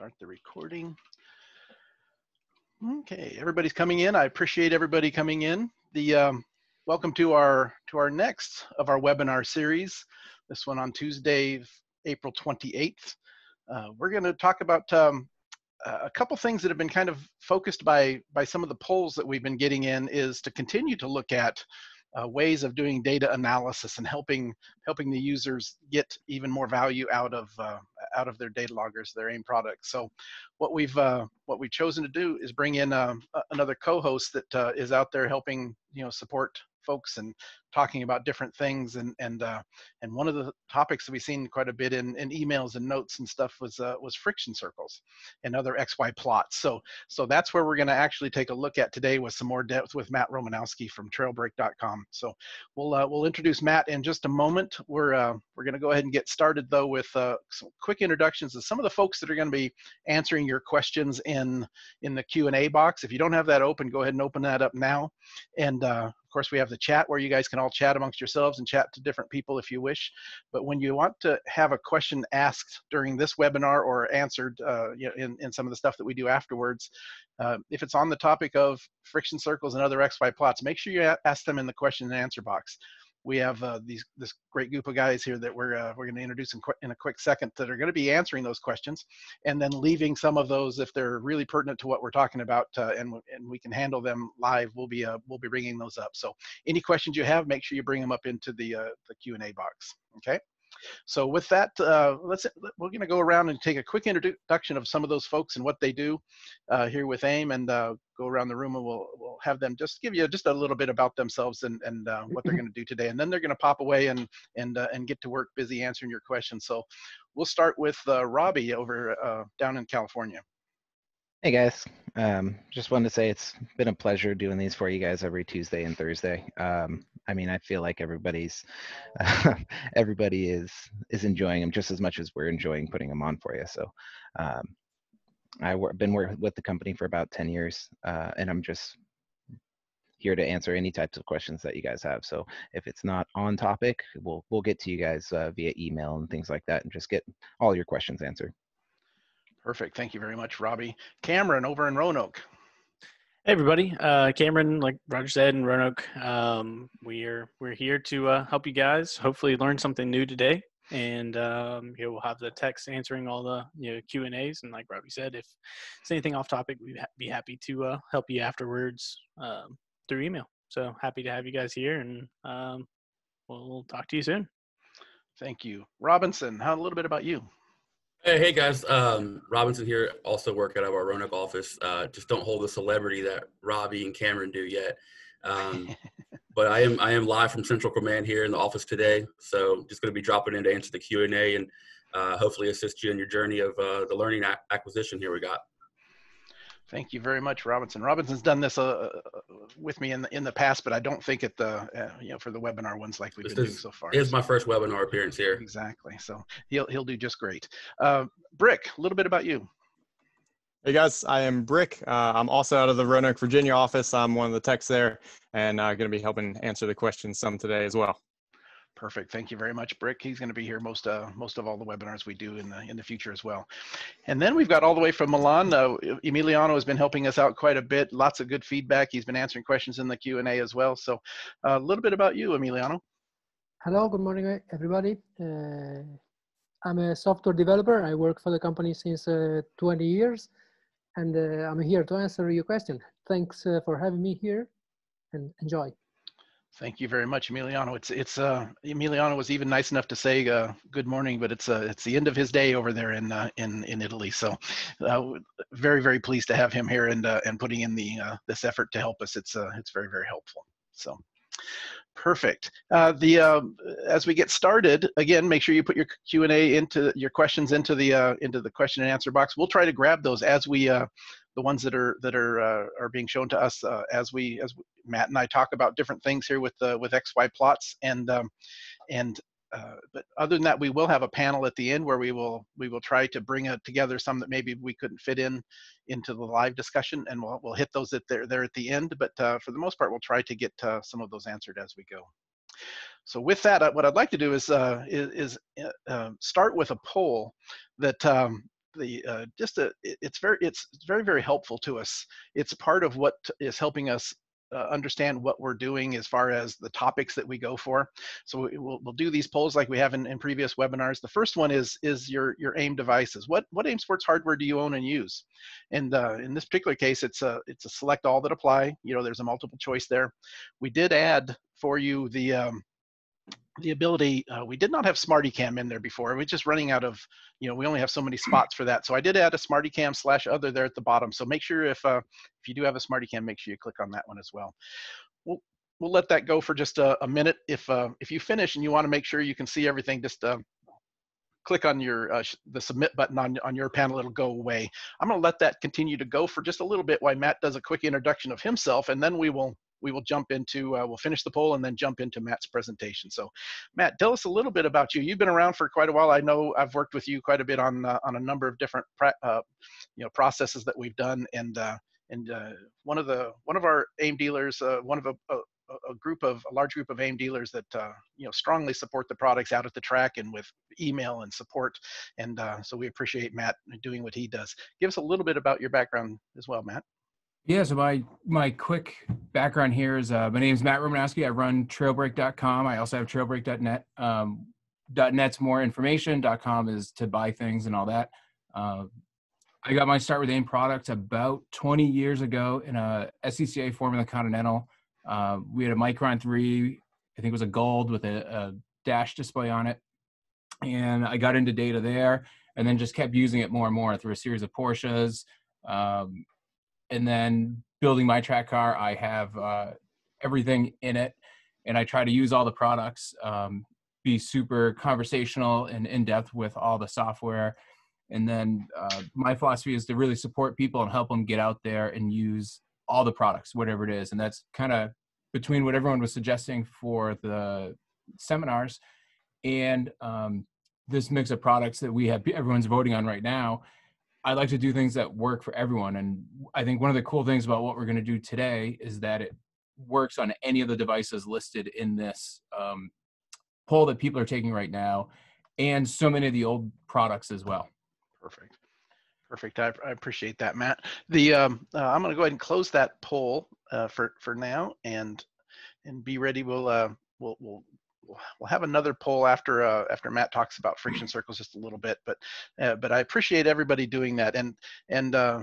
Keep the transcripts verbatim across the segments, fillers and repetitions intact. Start the recording. Okay, everybody's coming in. I appreciate everybody coming in. The um, welcome to our to our next of our webinar series. This one on Tuesday, April twenty-eighth. Uh, we're going to talk about um, a couple things that have been kind of focused by by some of the polls that we've been getting in. Is to continue to look at Uh, ways of doing data analysis and helping helping the users get even more value out of uh, out of their data loggers, their AIM products. So, what we've uh, what we've chosen to do is bring in uh, another co-host that uh, is out there helping you know support folks and talking about different things. And and uh, and one of the topics that we've seen quite a bit in, in emails and notes and stuff was uh, was friction circles and other X Y plots. So so that's where we're going to actually take a look at today with some more depth with Matt Romanowski from Trailbreak dot com. So we'll uh, we'll introduce Matt in just a moment. We're uh, we're going to go ahead and get started though with uh, some quick introductions of some of the folks that are going to be answering your questions in in the Q and A box. If you don't have that open, go ahead and open that up now. And uh, of course, we have the chat where you guys can all chat amongst yourselves and chat to different people if you wish. But when you want to have a question asked during this webinar or answered uh, you know, in, in some of the stuff that we do afterwards, uh, if it's on the topic of friction circles and other X Y plots, make sure you ask them in the question and answer box. We have uh, these this great group of guys here that we're uh, we're going to introduce in, qu in a quick second that are going to be answering those questions, and then leaving some of those if they're really pertinent to what we're talking about, uh, and and we can handle them live. We'll be uh, we'll be bringing those up. So any questions you have, make sure you bring them up into the uh, the Q and A box. Okay. So with that, uh, let's we're going to go around and take a quick introduction of some of those folks and what they do uh, here with AIM, and uh, go around the room, and we'll we'll have them just give you just a little bit about themselves and and uh, what they're going to do today, and then they're going to pop away and and uh, and get to work, busy answering your questions. So we'll start with uh, Robbie over uh, down in California. Hey guys, um, just wanted to say it's been a pleasure doing these for you guys every Tuesday and Thursday. Um, I mean, I feel like everybody's uh, everybody is is enjoying them just as much as we're enjoying putting them on for you. So um, I've been working with the company for about ten years, uh, and I'm just here to answer any types of questions that you guys have. So if it's not on topic, we'll we'll get to you guys uh, via email and things like that, and just get all your questions answered. Perfect. Thank you very much, Robbie. Cameron over in Roanoke. Hey, everybody. Uh, Cameron, like Roger said, in Roanoke, um, we're we're here to uh, help you guys. Hopefully, learn something new today, and um, you know, we'll have the techs answering all the you know Q and A's. And like Robbie said, if it's anything off topic, we'd ha be happy to uh, help you afterwards um, through email. So happy to have you guys here, and um, we'll talk to you soon. Thank you, Robinson. How a little bit about you? Hey, hey guys, um, Robinson here, also work out of our Roanoke office. Uh, just don't hold the celebrity that Robbie and Cameron do yet. Um, but I am I am live from Central Command here in the office today. So just going to be dropping in to answer the Q and A and uh, hopefully assist you in your journey of uh, the learning acquisition here we got. Thank you very much, Robinson. Robinson's done this uh, with me in the, in the past, but I don't think at the uh, you know for the webinar ones like we've this been is, doing so far. It is my first webinar appearance here. Exactly. So he'll he'll do just great. Uh, Brick, a little bit about you. Hey guys, I am Brick. Uh, I'm also out of the Roanoke, Virginia office. I'm one of the techs there, and I'm uh, going to be helping answer the questions some today as well. Perfect. Thank you very much, Brick. He's going to be here most uh, most of all the webinars we do in the in the future as well. And then we've got all the way from Milan. Uh, Emiliano has been helping us out quite a bit. Lots of good feedback. He's been answering questions in the Q and A as well. So a uh, little bit about you, Emiliano. Hello. Good morning, everybody. Uh, I'm a software developer. I work for the company since uh, twenty years, and uh, I'm here to answer your question. Thanks uh, for having me here, and enjoy. Thank you very much, Emiliano. It's it's uh, Emiliano was even nice enough to say uh, good morning, but it's uh, it's the end of his day over there in uh, in in Italy. So, uh, very very pleased to have him here and uh, and putting in the uh, this effort to help us. It's uh, it's very very helpful. So. Perfect. Uh, the uh, as we get started, again, make sure you put your Q and A into your questions into the uh, into the question and answer box. We'll try to grab those as we uh, the ones that are that are uh, are being shown to us uh, as we as Matt and I talk about different things here with uh, with X Y plots and um, and. Uh, but other than that, we will have a panel at the end where we will we will try to bring a, together some that maybe we couldn't fit in into the live discussion, and we'll we'll hit those that they're there at the end. But uh, for the most part, we'll try to get uh, some of those answered as we go. So with that, uh, what I'd like to do is uh, is, is uh, start with a poll that um, the uh, just a, it, it's very it's very very helpful to us. It's part of what is helping us Uh, understand what we're doing as far as the topics that we go for. So we'll, we'll do these polls like we have in, in previous webinars. The first one is is your your AIM devices. What what AIM Sports hardware do you own and use? And uh, in this particular case, it's a it's a select all that apply. You know, there's a multiple choice there. We did add for you the um, the ability. Uh, we did not have SmartyCam in there before. We're just running out of, you know, we only have so many spots for that. So I did add a SmartyCam slash other there at the bottom. So make sure if uh, if you do have a SmartyCam, make sure you click on that one as well. We'll we'll let that go for just a, a minute. If uh, if you finish and you want to make sure you can see everything, just uh, click on your uh, the submit button on on your panel. It'll go away. I'm going to let that continue to go for just a little bit while Matt does a quick introduction of himself, and then we will. We will jump into, uh, we'll finish the poll and then jump into Matt's presentation. So Matt, tell us a little bit about you. You've been around for quite a while. I know I've worked with you quite a bit on uh, on a number of different uh, you know, processes that we've done. And uh, and uh, one of the one of our AIM dealers, uh, one of a, a, a group of a large group of AIM dealers that uh, you know, strongly support the products out at the track and with email and support. And uh, so we appreciate Matt doing what he does. Give us a little bit about your background as well, Matt. Yeah, so my, my quick background here is, uh, my name is Matt Romanowski. I run trailbreak dot com. I also have trailbreak dot net. Um, .net's more information. .com is to buy things and all that. Uh, I got my start with AIM products about twenty years ago in a S C C A Formula Continental. Uh, we had a Micron three, I think it was a gold with a, a dash display on it. And I got into data there and then just kept using it more and more through a series of Porsches. Um, And then building my track car, I have uh, everything in it, and I try to use all the products, um, be super conversational and in-depth with all the software. And then uh, my philosophy is to really support people and help them get out there and use all the products, whatever it is. And that's kind of between what everyone was suggesting for the seminars and um, this mix of products that we have, everyone's voting on right now. I like to do things that work for everyone. And I think one of the cool things about what we're going to do today is that it works on any of the devices listed in this um, poll that people are taking right now, and so many of the old products as well. Perfect. Perfect. I, I appreciate that, Matt. The, um, uh, I'm going to go ahead and close that poll uh, for, for now and, and be ready. We'll, uh, we'll, we'll, We'll have another poll after uh, after Matt talks about friction circles just a little bit, but uh, but I appreciate everybody doing that. And and uh,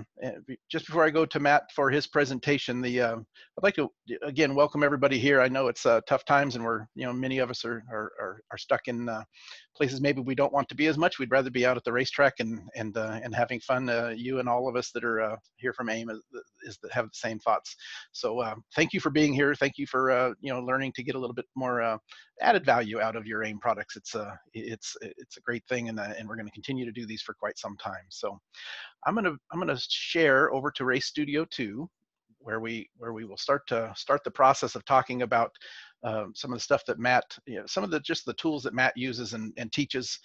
just before I go to Matt for his presentation, the uh, I'd like to again welcome everybody here. I know it's uh, tough times, and we're you know many of us are are are, are stuck in uh, places maybe we don't want to be as much. We'd rather be out at the racetrack and and uh, and having fun. Uh, you and all of us that are uh, here from AIM is, is that have the same thoughts. So uh, thank you for being here. Thank you for uh, you know learning to get a little bit more uh, added value out of your AIM products. It's a it's it's a great thing, and uh, and we're going to continue to do these for quite some time. So I'm gonna I'm gonna share over to Race Studio two, where we where we will start to start the process of talking about um, some of the stuff that Matt, you know, some of the just the tools that Matt uses and and teaches,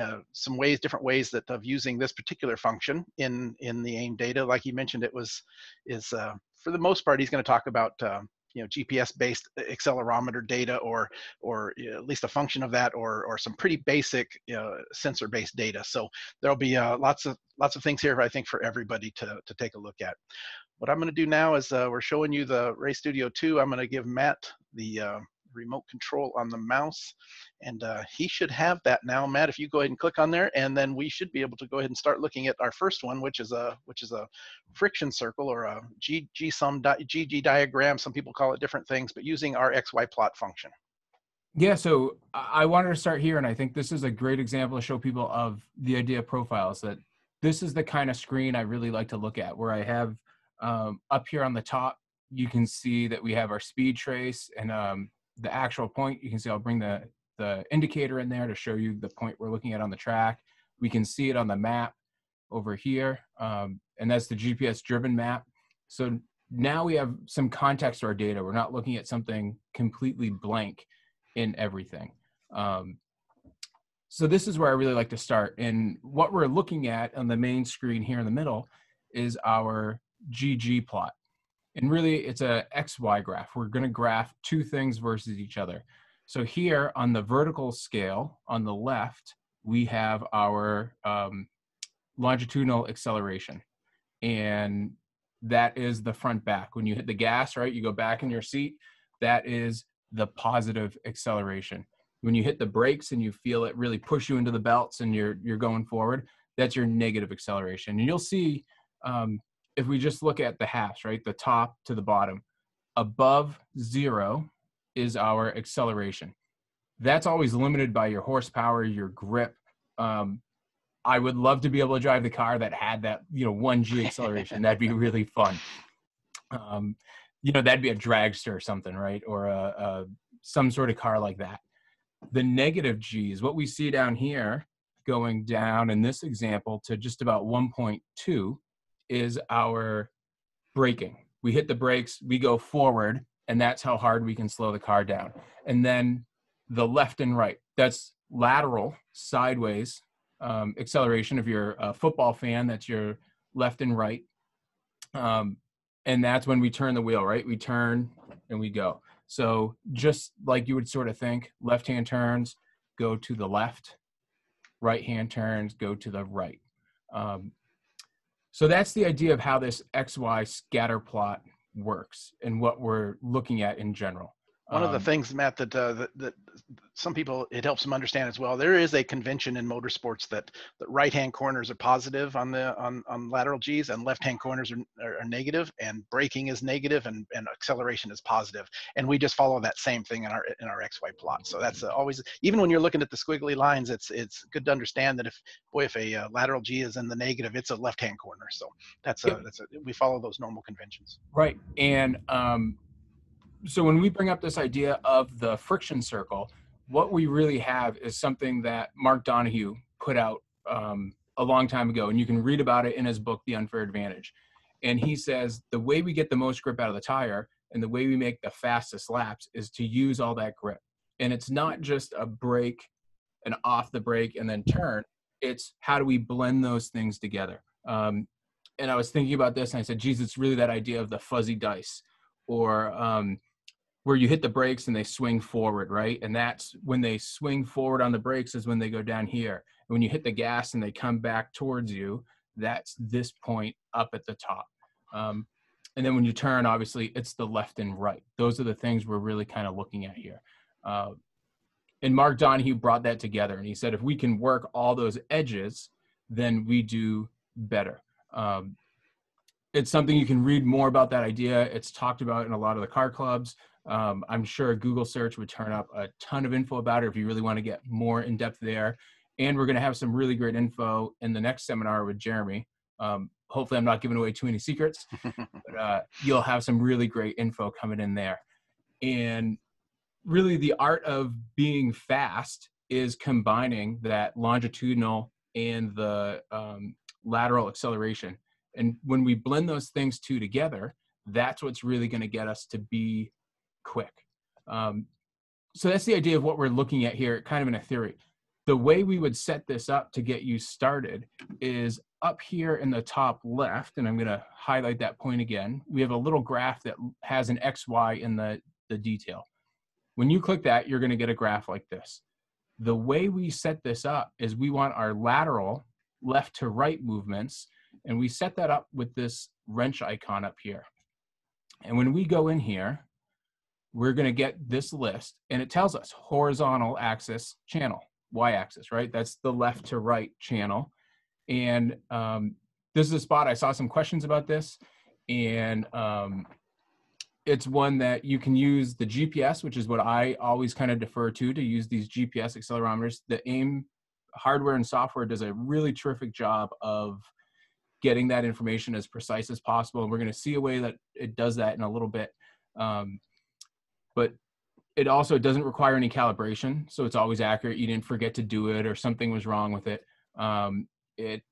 uh, some ways different ways that of using this particular function in in the AIM data. Like he mentioned, it was is uh, for the most part he's going to talk about. Uh, You know, G P S-based accelerometer data, or or you know, at least a function of that, or or some pretty basic uh, sensor-based data. So there'll be uh, lots of lots of things here, I think, for everybody to to take a look at. What I'm going to do now is uh, we're showing you the Race Studio two. I'm going to give Matt the uh, remote control on the mouse, and uh, he should have that now. Matt, if you go ahead and click on there, and then we should be able to go ahead and start looking at our first one, which is a which is a friction circle, or a G, G sum di G G diagram. Some people call it different things, but using our X Y plot function. Yeah, so I wanted to start here, and I think this is a great example to show people of the idea of profiles, that this is the kind of screen I really like to look at, where I have um, up here on the top, you can see that we have our speed trace and um, the actual point. You can see I'll bring the, the indicator in there to show you the point we're looking at on the track. We can see it on the map over here, um, and that's the G P S-driven map. So now we have some context to our data. We're not looking at something completely blank in everything. Um, so this is where I really like to start. And what we're looking at on the main screen here in the middle is our G G plot. And really, it's a X Y graph. We're going to graph two things versus each other. So here on the vertical scale on the left, we have our um, longitudinal acceleration. And that is the front back. When you hit the gas, right, you go back in your seat, that is the positive acceleration. When you hit the brakes and you feel it really push you into the belts and you're, you're going forward, that's your negative acceleration. And you'll see, um, if we just look at the halves, right, the top to the bottom, above zero is our acceleration. That's always limited by your horsepower, your grip. Um, I would love to be able to drive the car that had that, you know, one G acceleration. That'd be really fun. Um, you know, that'd be a dragster or something, right? Or a, a, some sort of car like that. The negative G is what we see down here going down in this example to just about one point two is our braking. We hit the brakes, we go forward, and that's how hard we can slow the car down. And then the left and right, that's lateral, sideways um, acceleration. If you're a football fan, that's your left and right. Um, and that's when we turn the wheel, right? We turn and we go. So just like you would sort of think, left-hand turns, go to the left, right-hand turns, go to the right. Um, so that's the idea of how this X Y scatter plot works and what we're looking at in general. One of the things, Matt, that, uh, that that some people, it helps them understand as well. There is a convention in motorsports that the right-hand corners are positive on the on, on lateral Gs, and left-hand corners are, are, are negative, and braking is negative, and and acceleration is positive. And we just follow that same thing in our in our X Y plot. So that's always, even when you're looking at the squiggly lines, it's it's good to understand that if boy, if a uh, lateral G is in the negative, it's a left-hand corner. So that's a, that's a, we follow those normal conventions. Right, and. Um, So when we bring up this idea of the friction circle, what we really have is something that Mark Donohue put out um, a long time ago, and you can read about it in his book, The Unfair Advantage. And he says, the way we get the most grip out of the tire and the way we make the fastest laps is to use all that grip. And it's not just a brake and off the brake and then turn. It's how do we blend those things together? Um, and I was thinking about this and I said, geez, it's really that idea of the fuzzy dice or, um, where you hit the brakes and they swing forward, right? And that's when they swing forward on the brakes is when they go down here. And when you hit the gas and they come back towards you, that's this point up at the top. Um, and then when you turn, obviously, it's the left and right. Those are the things we're really kind of looking at here. Uh, and Mark Donohue brought that together. And he said, if we can work all those edges, then we do better. Um, it's something you can read more about that idea. It's talked about in a lot of the car clubs. Um, I'm sure a Google search would turn up a ton of info about it if you really want to get more in depth there. And we're going to have some really great info in the next seminar with Jeremy. Um, hopefully I'm not giving away too many secrets, but uh, you'll have some really great info coming in there. And really the art of being fast is combining that longitudinal and the um, lateral acceleration. And when we blend those things two together, that's what's really going to get us to be quick. Um, so that's the idea of what we're looking at here, kind of in a theory. The way we would set this up to get you started is up here in the top left, and I'm going to highlight that point again. We have a little graph that has an X Y in the, the detail. When you click that, you're going to get a graph like this. The way we set this up is we want our lateral left to right movements, and we set that up with this wrench icon up here. And when we go in here, we're going to get this list, and it tells us horizontal axis channel, y-axis, right? That's the left to right channel. And um, this is a spot I saw some questions about this, and um, it's one that you can use the G P S, which is what I always kind of defer to, to use these G P S accelerometers. The AIM hardware and software does a really terrific job of getting that information as precise as possible, and we're going to see a way that it does that in a little bit. Um, But it also doesn't require any calibration, so it's always accurate. You didn't forget to do it, or something was wrong with it. Um, it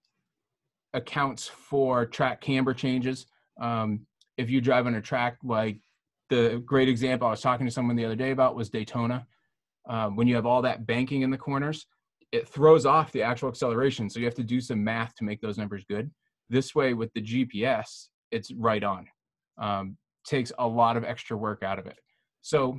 accounts for track camber changes. Um, if you drive on a track, like the great example I was talking to someone the other day about was Daytona. Um, when you have all that banking in the corners, it throws off the actual acceleration, so you have to do some math to make those numbers good. This way, with the G P S, it's right on. Um, takes a lot of extra work out of it. So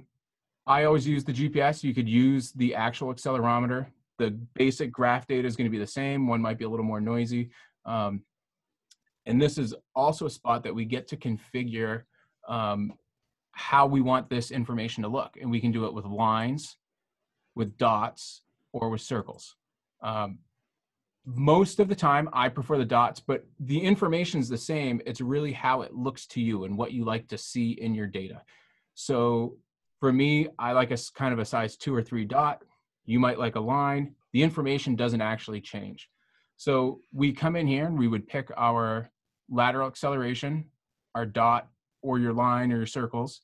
I always use the G P S. You could use the actual accelerometer. The basic graph data is going to be the same. One might be a little more noisy. Um, and this is also a spot that we get to configure um, how we want this information to look. And we can do it with lines, with dots, or with circles. Um, most of the time, I prefer the dots, but the information's the same. It's really how it looks to you and what you like to see in your data. So for me, I like a kind of a size two or three dot. You might like a line. The information doesn't actually change. So we come in here and we would pick our lateral acceleration, our dot, or your line or your circles,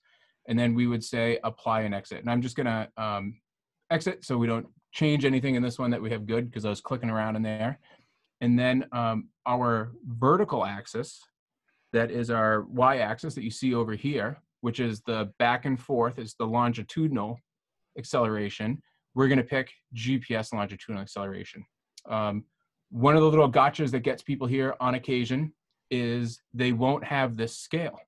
and then we would say apply and exit. And I'm just gonna um, exit so we don't change anything in this one that we have good, because I was clicking around in there. And then um, our vertical axis, that is our y-axis that you see over here, which is the back and forth, is the longitudinal acceleration. We're gonna pick G P S longitudinal acceleration. Um, one of the little gotchas that gets people here on occasion is they won't have this scale.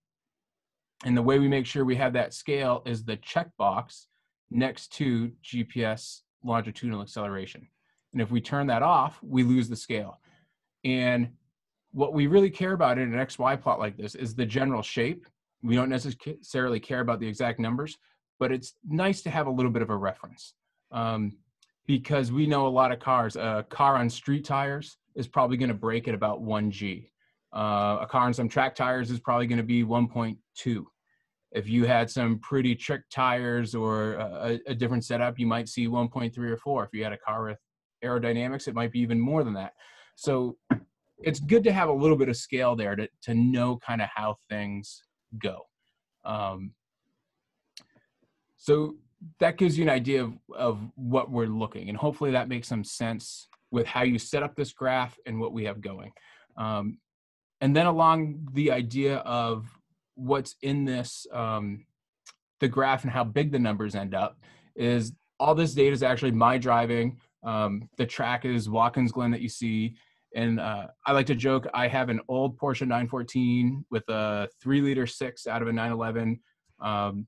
And the way we make sure we have that scale is the checkbox next to G P S longitudinal acceleration. And if we turn that off, we lose the scale. And what we really care about in an X Y plot like this is the general shape. We don't necessarily care about the exact numbers, but it's nice to have a little bit of a reference. Um, because we know a lot of cars, a car on street tires is probably gonna break at about one G. Uh, a car on some track tires is probably gonna be one point two. If you had some pretty trick tires or a, a different setup, you might see one point three or four. If you had a car with aerodynamics, it might be even more than that. So it's good to have a little bit of scale there to, to know kind of how things go. Um, so that gives you an idea of, of what we're looking, and hopefully that makes some sense with how you set up this graph and what we have going. Um, and then along the idea of what's in this, um, the graph and how big the numbers end up, is all this data is actually my driving. Um, the track is Watkins Glen that you see. And uh, I like to joke, I have an old Porsche nine fourteen with a three liter six out of a nine eleven, um,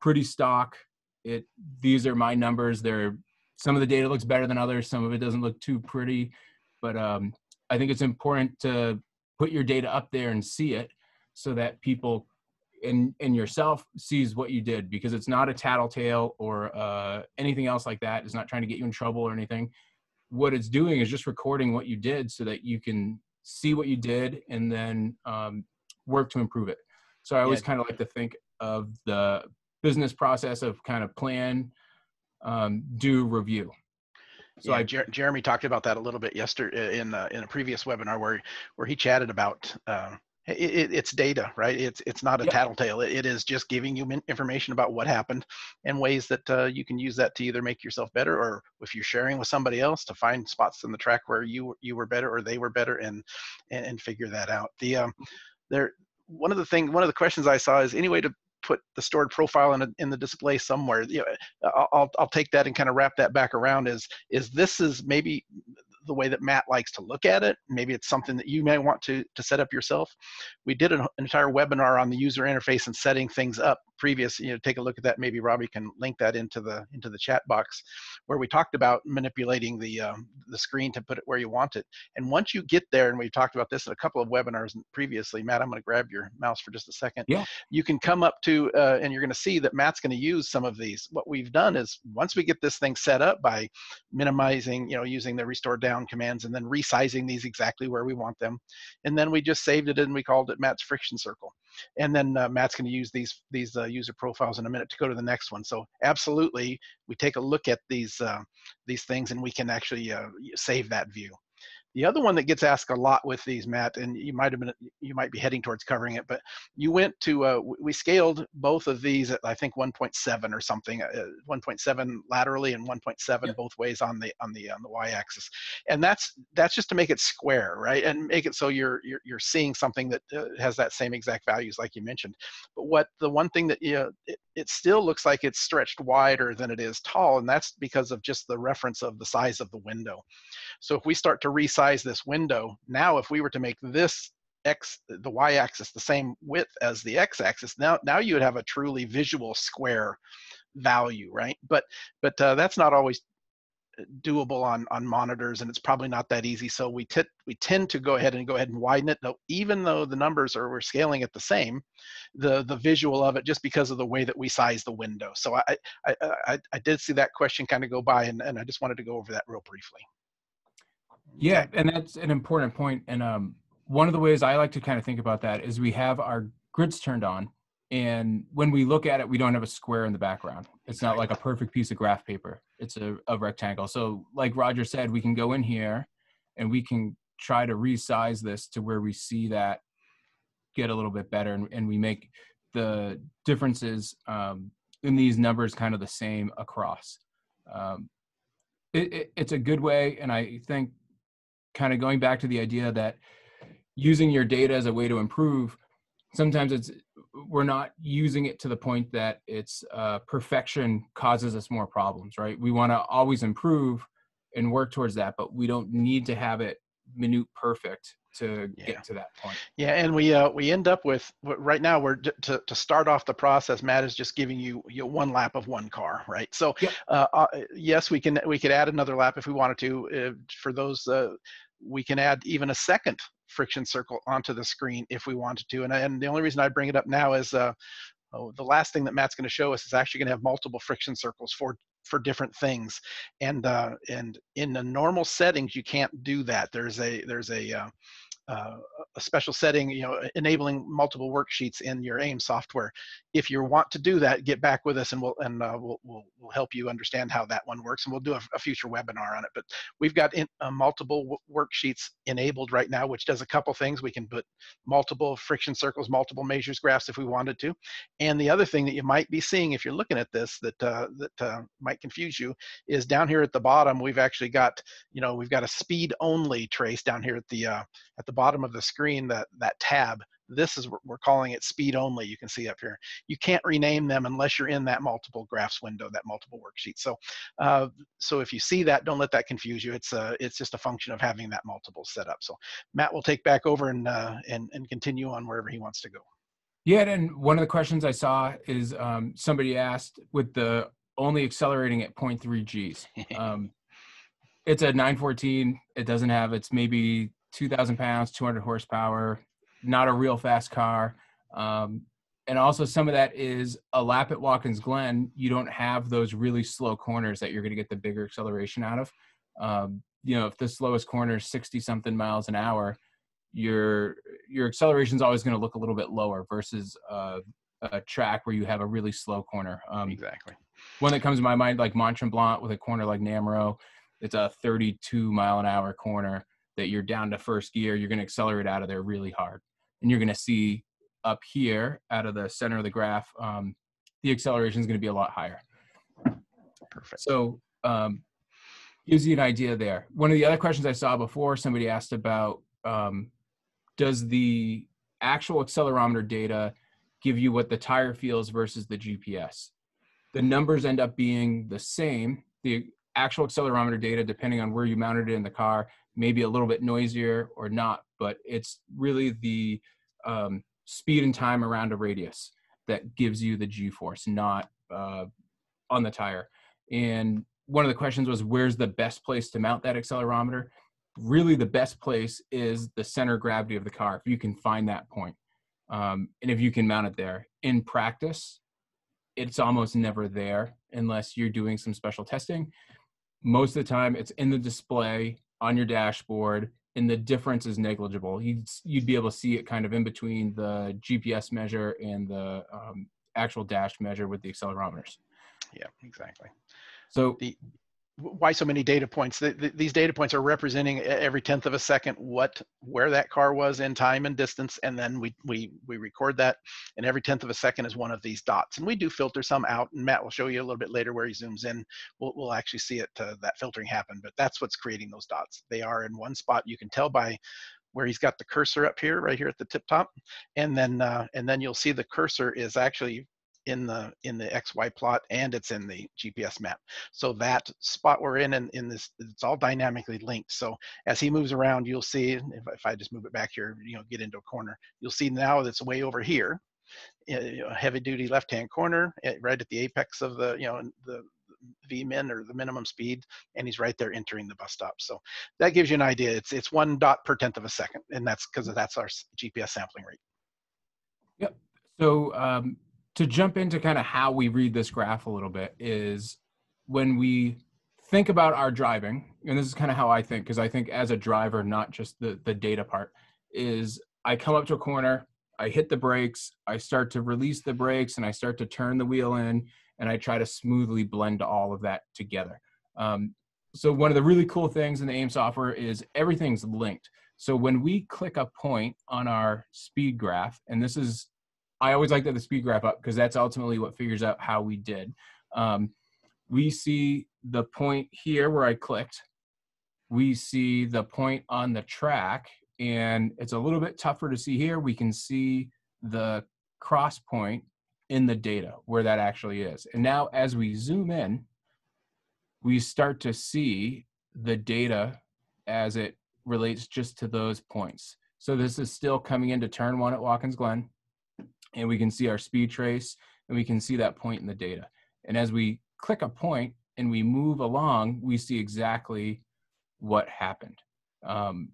pretty stock. It, these are my numbers. They're, some of the data looks better than others. Some of it doesn't look too pretty, but um, I think it's important to put your data up there and see it so that people and, and yourself sees what you did, because it's not a tattletale or uh, anything else like that. It's not trying to get you in trouble or anything. What it's doing is just recording what you did so that you can see what you did and then um, work to improve it. So I always yeah. kind of like to think of the business process of kind of plan, um, do, review. So yeah, I, Jer Jeremy talked about that a little bit yesterday in uh, in a previous webinar where where he chatted about uh, it, it's data, right? It's it's not a yeah. tattletale. It, it is just giving you information about what happened and ways that uh, you can use that to either make yourself better, or if you're sharing with somebody else, to find spots in the track where you you were better or they were better, and and, and figure that out. The um, there one of the thing one of the questions I saw is any way to put the stored profile in, a, in the display somewhere. You know, I'll, I'll take that and kind of wrap that back around is, is this is maybe the way that Matt likes to look at it. Maybe it's something that you may want to, to set up yourself. We did an entire webinar on the user interface and setting things up previous, you know, take a look at that. Maybe Robbie can link that into the, into the chat box, where we talked about manipulating the, um, the screen to put it where you want it. And once you get there, and we've talked about this in a couple of webinars previously, Matt, I'm going to grab your mouse for just a second. Yeah. You can come up to, uh, and you're going to see that Matt's going to use some of these. What we've done is once we get this thing set up by minimizing, you know, using the restore down commands and then resizing these exactly where we want them. And then we just saved it and we called it Matt's Friction Circle. And then uh, Matt's going to use these, these uh, user profiles in a minute to go to the next one. So absolutely, we take a look at these, uh, these things, and we can actually uh, save that view. The other one that gets asked a lot with these, Matt, and you might have been, you might be heading towards covering it, but you went to, uh, we scaled both of these at I think one point seven or something, uh, one point seven laterally and one point seven yeah. both ways on the on the on the y-axis, and that's that's just to make it square, right, and make it so you're you're, you're seeing something that uh, has that same exact values like you mentioned. But what the one thing that you know, it, it still looks like it's stretched wider than it is tall, and that's because of just the reference of the size of the window. So if we start to resize this window now, if we were to make this x the y-axis the same width as the x-axis, now now you would have a truly visual square value, right? But but uh, that's not always doable on on monitors, and it's probably not that easy. So we t we tend to go ahead and go ahead and widen it. Now, even though the numbers are we're scaling it the same, the the visual of it, just because of the way that we size the window. So I I I, I did see that question kind of go by, and and I just wanted to go over that real briefly. Yeah, and that's an important point. And um, one of the ways I like to kind of think about that is we have our grids turned on, and when we look at it, we don't have a square in the background. It's not like a perfect piece of graph paper. It's a, a rectangle. So like Roger said, we can go in here and we can try to resize this to where we see that get a little bit better, and, and we make the differences um, in these numbers kind of the same across. Um, it, it, it's a good way, and I think kind of going back to the idea that using your data as a way to improve, sometimes it's we're not using it to the point that it's uh, perfection causes us more problems, right? We want to always improve and work towards that, but we don't need to have it minute perfect to yeah. get to that point. Yeah, and we uh, we end up with, right now we're to, to start off the process, Matt is just giving you, you know, one lap of one car, right? So yeah. uh, uh, yes, we can we could add another lap if we wanted to. Uh, for those, uh, we can add even a second friction circle onto the screen if we wanted to. And, and the only reason I bring it up now is uh, oh, the last thing that Matt's going to show us is actually going to have multiple friction circles for for different things. And uh, and in the normal settings, you can't do that. There's a there's a uh, uh, a special setting, you know, enabling multiple worksheets in your AIM software. If you want to do that, get back with us, and we'll and uh, we'll, we'll we'll help you understand how that one works. And we'll do a, a future webinar on it. But we've got in, uh, multiple w worksheets enabled right now, which does a couple things. We can put multiple friction circles, multiple measures graphs if we wanted to. And the other thing that you might be seeing if you're looking at this that uh, that uh, might confuse you is down here at the bottom. We've actually got you know we've got a speed only trace down here at the uh, at the bottom of the screen, that that tab. This is what we're calling it, speed only. You can see up here. You can't rename them unless you're in that multiple graphs window, that multiple worksheet. So, uh, so if you see that, don't let that confuse you. It's a, it's just a function of having that multiple set up. So Matt will take back over and uh, and and continue on wherever he wants to go. Yeah, and one of the questions I saw is um, somebody asked with the only accelerating at zero point three G's. Um, it's a nine fourteen. It doesn't have. It's maybe two thousand pounds, two hundred horsepower, not a real fast car. Um, and also some of that is a lap at Watkins Glen. You don't have those really slow corners that you're going to get the bigger acceleration out of. Um, you know, if the slowest corner is sixty something miles an hour, your, your acceleration is always going to look a little bit lower versus uh, a track where you have a really slow corner. Um, exactly. One that comes to my mind, like Mont-Tremblant with a corner like Namreau, it's a thirty-two mile an hour corner that you're down to first gear, you're gonna accelerate out of there really hard. And you're gonna see up here, out of the center of the graph, um, the acceleration is gonna be a lot higher. Perfect. So um, gives you an idea there. One of the other questions I saw before, somebody asked about, um, does the actual accelerometer data give you what the tire feels versus the G P S? The numbers end up being the same. The actual accelerometer data, depending on where you mounted it in the car, maybe a little bit noisier or not, but it's really the um, speed and time around a radius that gives you the G-force, not uh, on the tire. And one of the questions was, where's the best place to mount that accelerometer? Really the best place is the center of gravity of the car, if you can find that point. Um, and if you can mount it there. In practice, it's almost never there unless you're doing some special testing. Most of the time it's in the display, on your dashboard, and the difference is negligible. You'd, you'd be able to see it kind of in between the G P S measure and the um, actual dash measure with the accelerometers. Yeah, exactly. So the, why so many data points? The, the, these data points are representing every tenth of a second what where that car was in time and distance, and then we, we, we record that, and every tenth of a second is one of these dots. And we do filter some out, and Matt will show you a little bit later where he zooms in. We'll, we'll actually see it, uh, that filtering happen, but that's what's creating those dots. They are in one spot. You can tell by where he's got the cursor up here, right here at the tip top, and then, uh, and then you'll see the cursor is actually in the in the X Y plot, and it's in the G P S map. So that spot we're in, and in, in this, it's all dynamically linked. So as he moves around, you'll see, if, if I just move it back here, you know, get into a corner, you'll see now that's way over here, you know, heavy duty left-hand corner, right at the apex of the, you know, the V min or the minimum speed, and he's right there entering the bus stop. So that gives you an idea. It's it's one dot per tenth of a second, and that's because that's our G P S sampling rate. Yep. So um, to jump into kind of how we read this graph a little bit is when we think about our driving, and this is kind of how I think, because I think as a driver, not just the, the data part, is I come up to a corner, I hit the brakes, I start to release the brakes, and I start to turn the wheel in, and I try to smoothly blend all of that together. Um, so one of the really cool things in the AIM software is everything's linked. So when we click a point on our speed graph, and this is, I always like to have the speed graph up because that's ultimately what figures out how we did. Um, we see the point here where I clicked. We see the point on the track, and it's a little bit tougher to see here. We can see the cross point in the data where that actually is. And now as we zoom in, we start to see the data as it relates just to those points. So this is still coming into turn one at Watkins Glen, and we can see our speed trace, and we can see that point in the data. And as we click a point and we move along, we see exactly what happened. Um,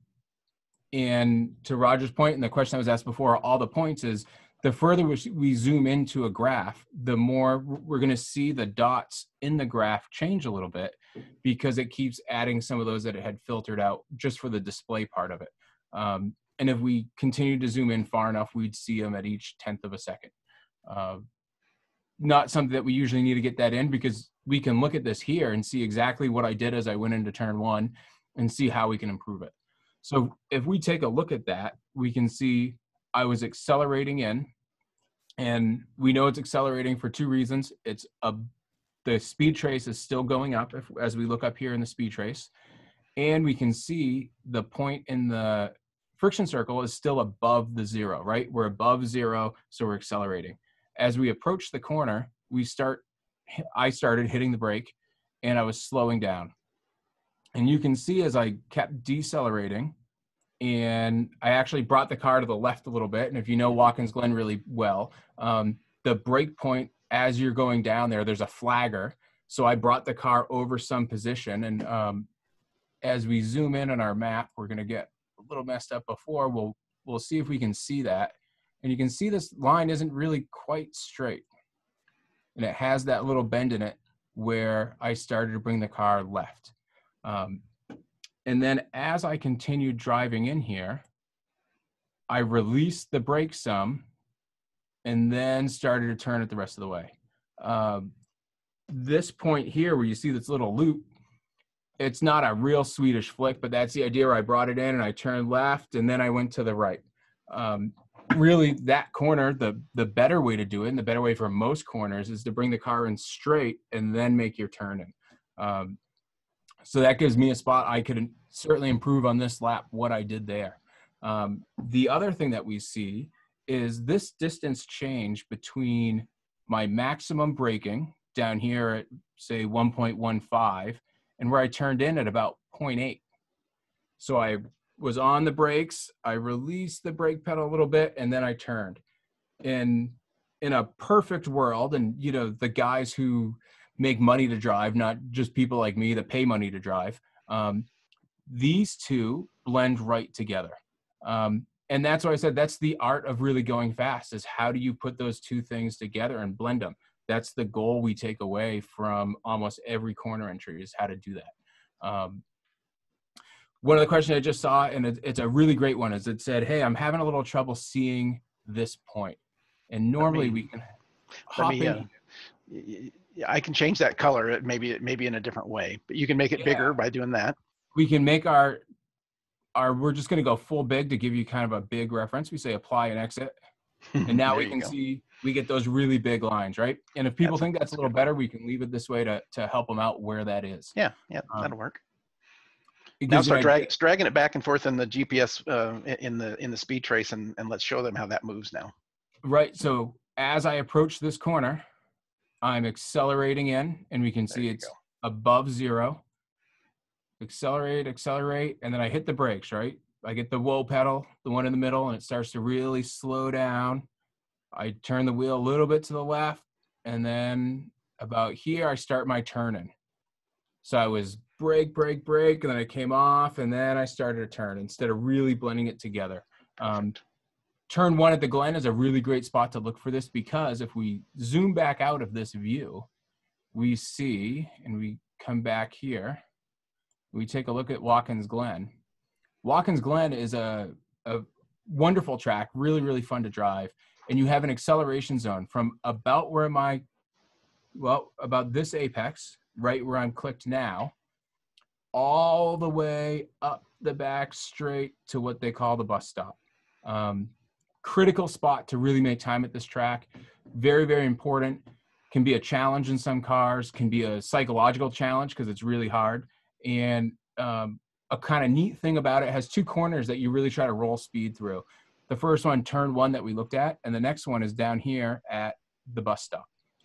and to Roger's point, and the question I was asked before, all the points is, the further we zoom into a graph, the more we're going to see the dots in the graph change a little bit, because it keeps adding some of those that it had filtered out just for the display part of it. Um, and if we continue to zoom in far enough, we'd see them at each tenth of a second. Uh, not something that we usually need to get that in, because we can look at this here and see exactly what I did as I went into turn one and see how we can improve it. So if we take a look at that, we can see I was accelerating in, and we know it's accelerating for two reasons. It's a, the speed trace is still going up if, as we look up here in the speed trace, and we can see the point in the friction circle is still above the zero, right? We're above zero, so we're accelerating. As we approach the corner, we start, I started hitting the brake, and I was slowing down. And you can see as I kept decelerating, and I actually brought the car to the left a little bit. And if you know Watkins Glen really well, um, the brake point, as you're going down there, there's a flagger. So I brought the car over some position. And um, as we zoom in on our map, we're gonna get a little messed up before. We'll, we'll see if we can see that. And you can see this line isn't really quite straight. And it has that little bend in it where I started to bring the car left. Um, And then as I continued driving in here, I released the brake some and then started to turn it the rest of the way. Uh, this point here where you see this little loop, it's not a real Swedish flick, but that's the idea where I brought it in and I turned left and then I went to the right. Um, really that corner, the, the better way to do it and the better way for most corners is to bring the car in straight and then make your turn in. Um, So that gives me a spot I could certainly improve on this lap, what I did there. Um, the other thing that we see is this distance change between my maximum braking down here at say one point one five and where I turned in at about zero point eight. So I was on the brakes, I released the brake pedal a little bit, and then I turned. And in a perfect world, and you know, the guys who make money to drive, not just people like me that pay money to drive. Um, these two blend right together. Um, and that's why I said, that's the art of really going fast, is how do you put those two things together and blend them? That's the goal we take away from almost every corner entry, is how to do that. Um, one of the questions I just saw, and it, it's a really great one, is it said, hey, I'm having a little trouble seeing this point. And normally me, we can hop me, in. Yeah. I can change that color, maybe maybe in a different way, but you can make it yeah. bigger by doing that. We can make our, our we're just gonna go full big to give you kind of a big reference. We say apply and exit. And now we can go. see, we get those really big lines, right? And if people that's, think that's, that's a little good. better, we can leave it this way to, to help them out where that is. Yeah, yeah, um, that'll work. Now start drag, dragging it back and forth in the G P S, uh, in the in the speed trace, and, and let's show them how that moves now. Right, so as I approach this corner, I'm accelerating in, and we can see it's go. above zero. Accelerate, accelerate, and then I hit the brakes, right? I get the whoa pedal, the one in the middle, and it starts to really slow down. I turn the wheel a little bit to the left, and then about here, I start my turning. So I was brake, brake, brake, and then I came off, and then I started a turn instead of really blending it together. Um, turn one at the Glen is a really great spot to look for this, because if we zoom back out of this view, we see, and we come back here, we take a look at Watkins Glen. Watkins Glen is a, a wonderful track, really, really fun to drive. And you have an acceleration zone from about where my, well, about this apex, right where I'm clicked now, all the way up the back straight to what they call the bus stop. Um, critical spot to really make time at this track. Very, very important. Can be a challenge in some cars, can be a psychological challenge because it's really hard. And um, a kind of neat thing about it, has two corners that you really try to roll speed through. The first one, turn one that we looked at, and the next one is down here at the bus stop.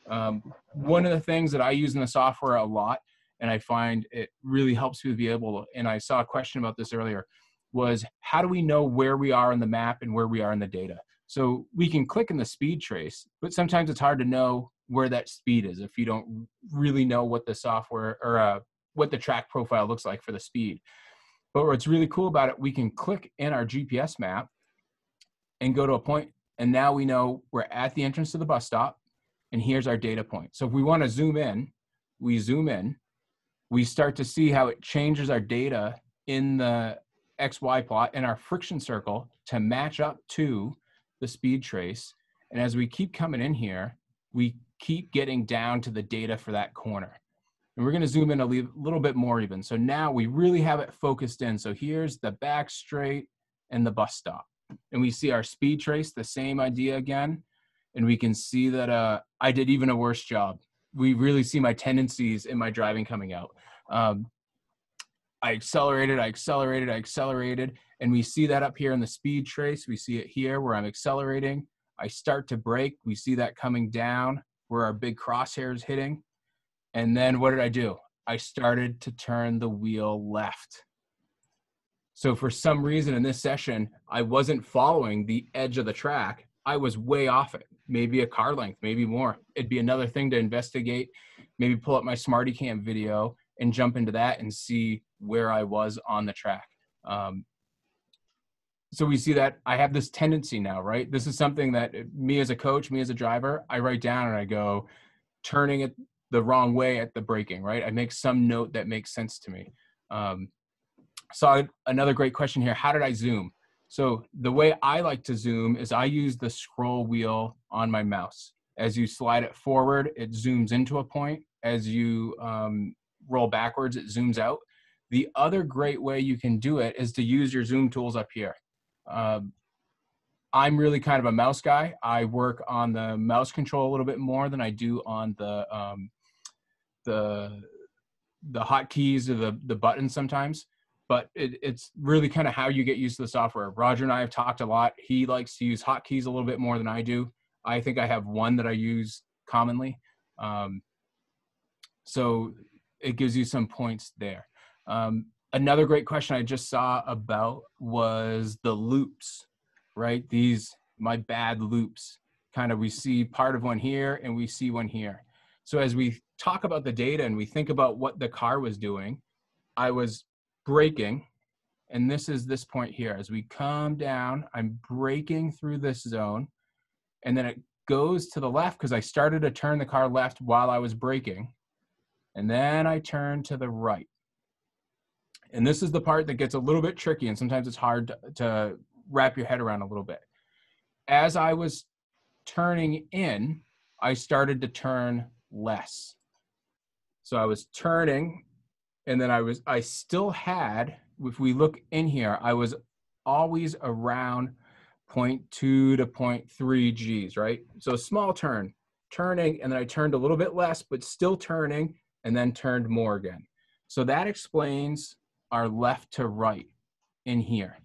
Um, one of the things that I use in the software a lot, and I find it really helps me to be able to, and I saw a question about this earlier, was how do we know where we are in the map and where we are in the data? So we can click in the speed trace, but sometimes it's hard to know where that speed is if you don't really know what the software or uh, what the track profile looks like for the speed. But what's really cool about it, we can click in our G P S map and go to a point, and now we know we're at the entrance to the bus stop, and here's our data point. So if we want to zoom in, we zoom in, we start to see how it changes our data in the X Y plot and our friction circle to match up to the speed trace. And as we keep coming in here, we keep getting down to the data for that corner. And we're gonna zoom in a little bit more even. So now we really have it focused in. So here's the back straight and the bus stop. And we see our speed trace, the same idea again. And we can see that uh, I did even a worse job. We really see my tendencies in my driving coming out. Um, I accelerated, I accelerated, I accelerated. And we see that up here in the speed trace. We see it here where I'm accelerating. I start to brake. We see that coming down where our big crosshair is hitting. And then what did I do? I started to turn the wheel left. So for some reason in this session, I wasn't following the edge of the track. I was way off it, maybe a car length, maybe more. It'd be another thing to investigate, maybe pull up my SmartyCam video and jump into that and see where I was on the track. Um, so we see that I have this tendency now, right? This is something that me as a coach, me as a driver, I write down and I go, turning it the wrong way at the braking, right? I make some note that makes sense to me. Um, saw another great question here. How did I zoom? So the way I like to zoom is I use the scroll wheel on my mouse. As you slide it forward, it zooms into a point. As you um, roll backwards, it zooms out. The other great way you can do it is to use your zoom tools up here. Um, I'm really kind of a mouse guy. I work on the mouse control a little bit more than I do on the um, the the hotkeys or the, the buttons sometimes. But it, it's really kind of how you get used to the software. Roger and I have talked a lot. He likes to use hotkeys a little bit more than I do. I think I have one that I use commonly. Um, so it gives you some points there. Um, another great question I just saw about was the loops, right? These, my bad loops, kind of we see part of one here and we see one here. So as we talk about the data and we think about what the car was doing, I was braking, and this is this point here. As we come down, I'm braking through this zone, and then it goes to the left because I started to turn the car left while I was braking, and then I turn to the right. And this is the part that gets a little bit tricky, and sometimes it's hard to, to wrap your head around a little bit. As I was turning in, I started to turn less. So I was turning, and then I was, I still had, if we look in here, I was always around zero point two to zero point three G's, right? So a small turn, turning, and then I turned a little bit less, but still turning, and then turned more again. So that explains our left to right in here.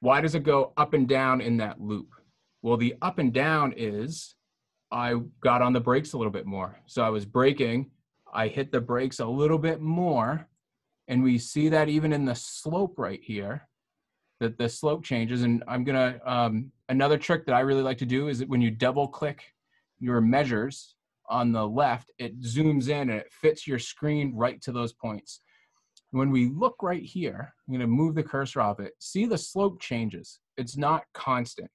Why does it go up and down in that loop? Well, the up and down is I got on the brakes a little bit more. So I was braking, I hit the brakes a little bit more, and we see that even in the slope right here, that the slope changes. And I'm gonna, um, another trick that I really like to do is that when you double click your measures on the left, it zooms in and it fits your screen right to those points. When we look right here, I'm going to move the cursor off it, see the slope changes. It's not constant.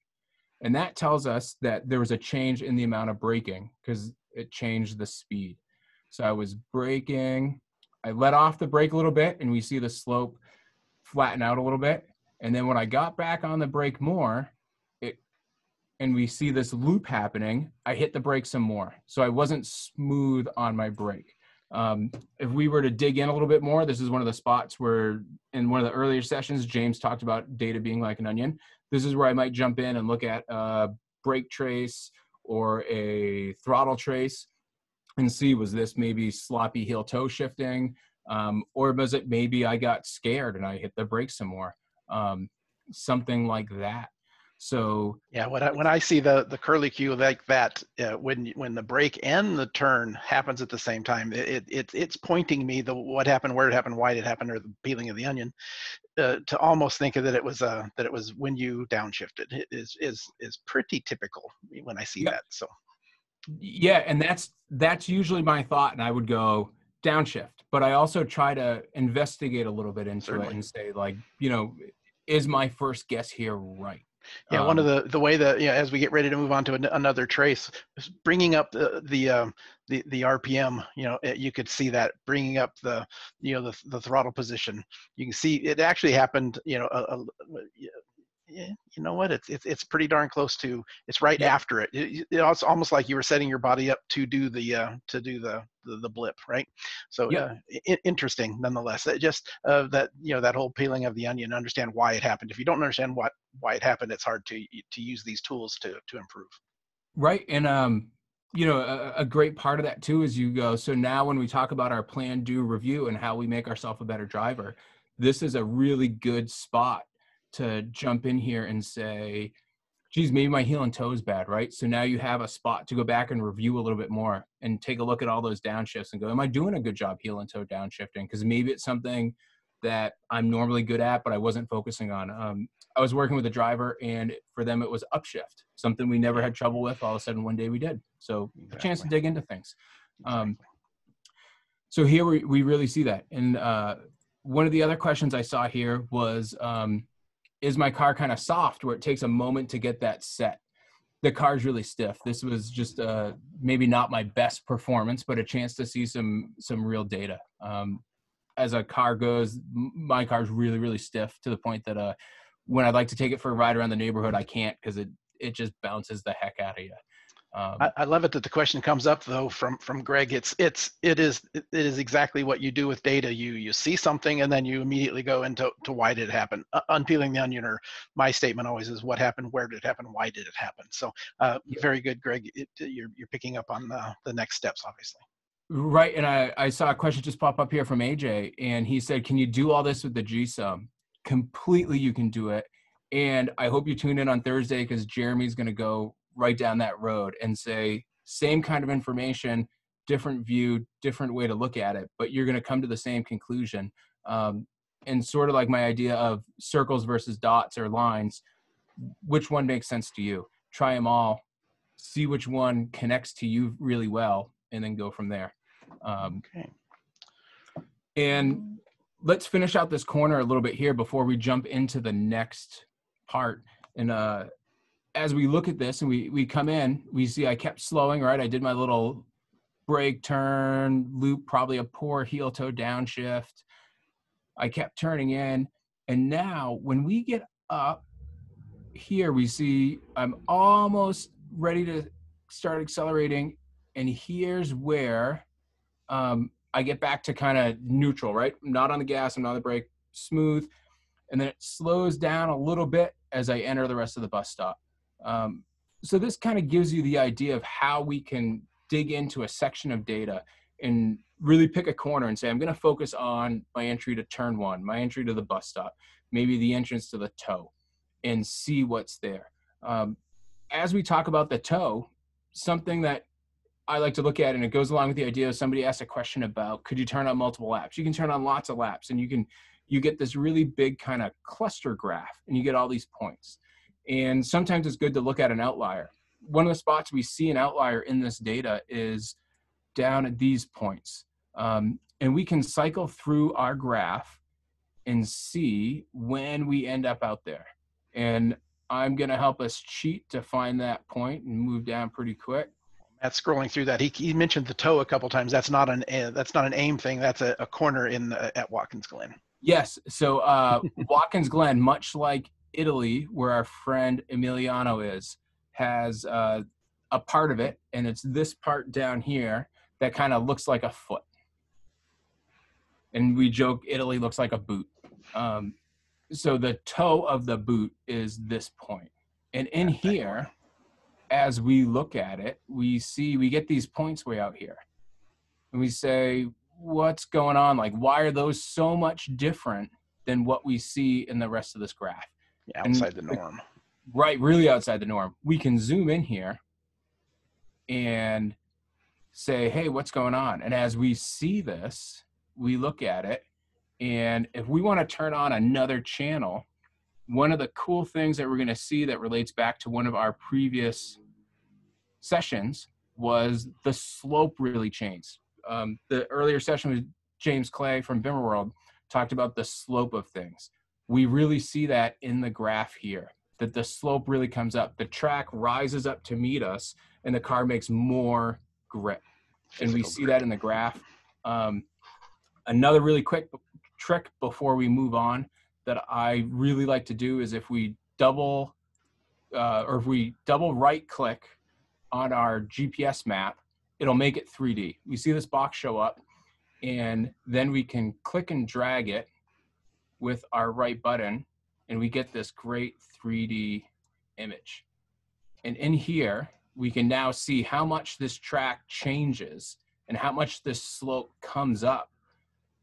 And that tells us that there was a change in the amount of braking because it changed the speed. So I was braking, I let off the brake a little bit, and we see the slope flatten out a little bit. And then when I got back on the brake more, it, and we see this loop happening, I hit the brake some more. So I wasn't smooth on my brake. Um, if we were to dig in a little bit more, this is one of the spots where, in one of the earlier sessions, James talked about data being like an onion. This is where I might jump in and look at a brake trace or a throttle trace and see, was this maybe sloppy heel toe shifting? Um, or was it maybe I got scared and I hit the brake some more? Um, something like that. So yeah, when I, when I see the the curlicue like that, uh, when when the brake and the turn happens at the same time, it it it's pointing me the what happened, where it happened, why it happened, or the peeling of the onion, uh, to almost think that it was uh that it was when you downshifted. It is is is pretty typical when I see yeah. that. So yeah, and that's that's usually my thought, and I would go downshift, but I also try to investigate a little bit into Certainly. it and say, like, you know, is my first guess here right? Yeah, um, one of the the way that yeah, you know, as we get ready to move on to an, another trace, bringing up the the um, the the R P M, you know, it, you could see that bringing up the you know the the throttle position. You can see it actually happened. You know, a, a, you know what? It's it's it's pretty darn close to. It's right yeah. after it. It, it. It's almost like you were setting your body up to do the uh, to do the, the the blip, right? So yeah, uh, it, interesting nonetheless. It just uh, that you know that whole peeling of the onion. Understand why it happened. If you don't understand what why it happened, it's hard to to use these tools to to improve. Right, and um, you know, a, a great part of that too is you go. So now when we talk about our plan, do, review, and how we make ourselves a better driver, this is a really good spot to jump in here and say, geez, maybe my heel and toe is bad, right? So now you have a spot to go back and review a little bit more and take a look at all those downshifts and go, am I doing a good job heel and toe downshifting? Because maybe it's something that I'm normally good at, but I wasn't focusing on. Um, I was working with a driver, and for them it was upshift, something we never had trouble with. All of a sudden one day we did. So exactly. a chance to dig into things. Um, exactly. So here we, we really see that. And uh, one of the other questions I saw here was, um, is my car kind of soft where it takes a moment to get that set? The car's really stiff. This was just uh, maybe not my best performance, but a chance to see some some real data. Um, as a car goes, my car's really, really stiff to the point that uh, when I'd like to take it for a ride around the neighborhood, I can't because it, it just bounces the heck out of you. Um, I, I love it that the question comes up though from from Greg. It's it's it is it is exactly what you do with data. You you see something and then you immediately go into to why did it happen? Uh, unpeeling the onion, or my statement always is what happened, where did it happen, why did it happen? So uh, yeah. very good, Greg. It, you're you're picking up on the the next steps, obviously. Right, and I I saw a question just pop up here from A J, and he said, "Can you do all this with the G sum?" Completely, you can do it. And I hope you tune in on Thursday because Jeremy's going to go right down that road and say, same kind of information, different view, different way to look at it, but you're going to come to the same conclusion. Um, and sort of like my idea of circles versus dots or lines, which one makes sense to you? Try them all, see which one connects to you really well, and then go from there. Um, okay. And let's finish out this corner a little bit here before we jump into the next part. And, uh, as we look at this and we, we come in, we see I kept slowing, right? I did my little brake turn loop, probably a poor heel toe downshift. I kept turning in. And now when we get up here, we see I'm almost ready to start accelerating. And here's where um, I get back to kind of neutral, right? I'm not on the gas, I'm not on the brake, smooth. And then it slows down a little bit as I enter the rest of the bus stop. Um, so this kind of gives you the idea of how we can dig into a section of data and really pick a corner and say, I'm going to focus on my entry to turn one, my entry to the bus stop, maybe the entrance to the tow, and see what's there. Um, as we talk about the tow, something that I like to look at, and it goes along with the idea of somebody asked a question about, could you turn on multiple laps? You can turn on lots of laps, and you can, you get this really big kind of cluster graph, and you get all these points. And sometimes it's good to look at an outlier. One of the spots we see an outlier in this data is down at these points. Um, and we can cycle through our graph and see when we end up out there. And I'm gonna help us cheat to find that point and move down pretty quick. Matt's scrolling through that. He, he mentioned the toe a couple times. That's not an uh, that's not an aim thing. That's a, a corner in the, at Watkins Glen. Yes. So uh, Watkins Glen, much like Italy, where our friend Emiliano is, has uh, a part of it, and it's this part down here that kind of looks like a foot. And we joke Italy looks like a boot. Um, so the toe of the boot is this point. And in here, as we look at it, we see, we get these points way out here. And we say, what's going on? Like, why are those so much different than what we see in the rest of this graph? Yeah, outside and, the norm. Right, really outside the norm. We can zoom in here and say, hey, what's going on? And as we see this, we look at it, and if we want to turn on another channel, one of the cool things that we're going to see that relates back to one of our previous sessions was the slope really changed. Um, the earlier session with James Clay from Bimmerworld talked about the slope of things. We really see that in the graph here, that the slope really comes up. The track rises up to meet us, and the car makes more grip. And we see that in the graph. Um, Another really quick trick before we move on that I really like to do is if we double uh, or if we double right click on our G P S map, it'll make it three D. We see this box show up, and then we can click and drag it with our right button, and we get this great three D image. And in here, we can now see how much this track changes and how much this slope comes up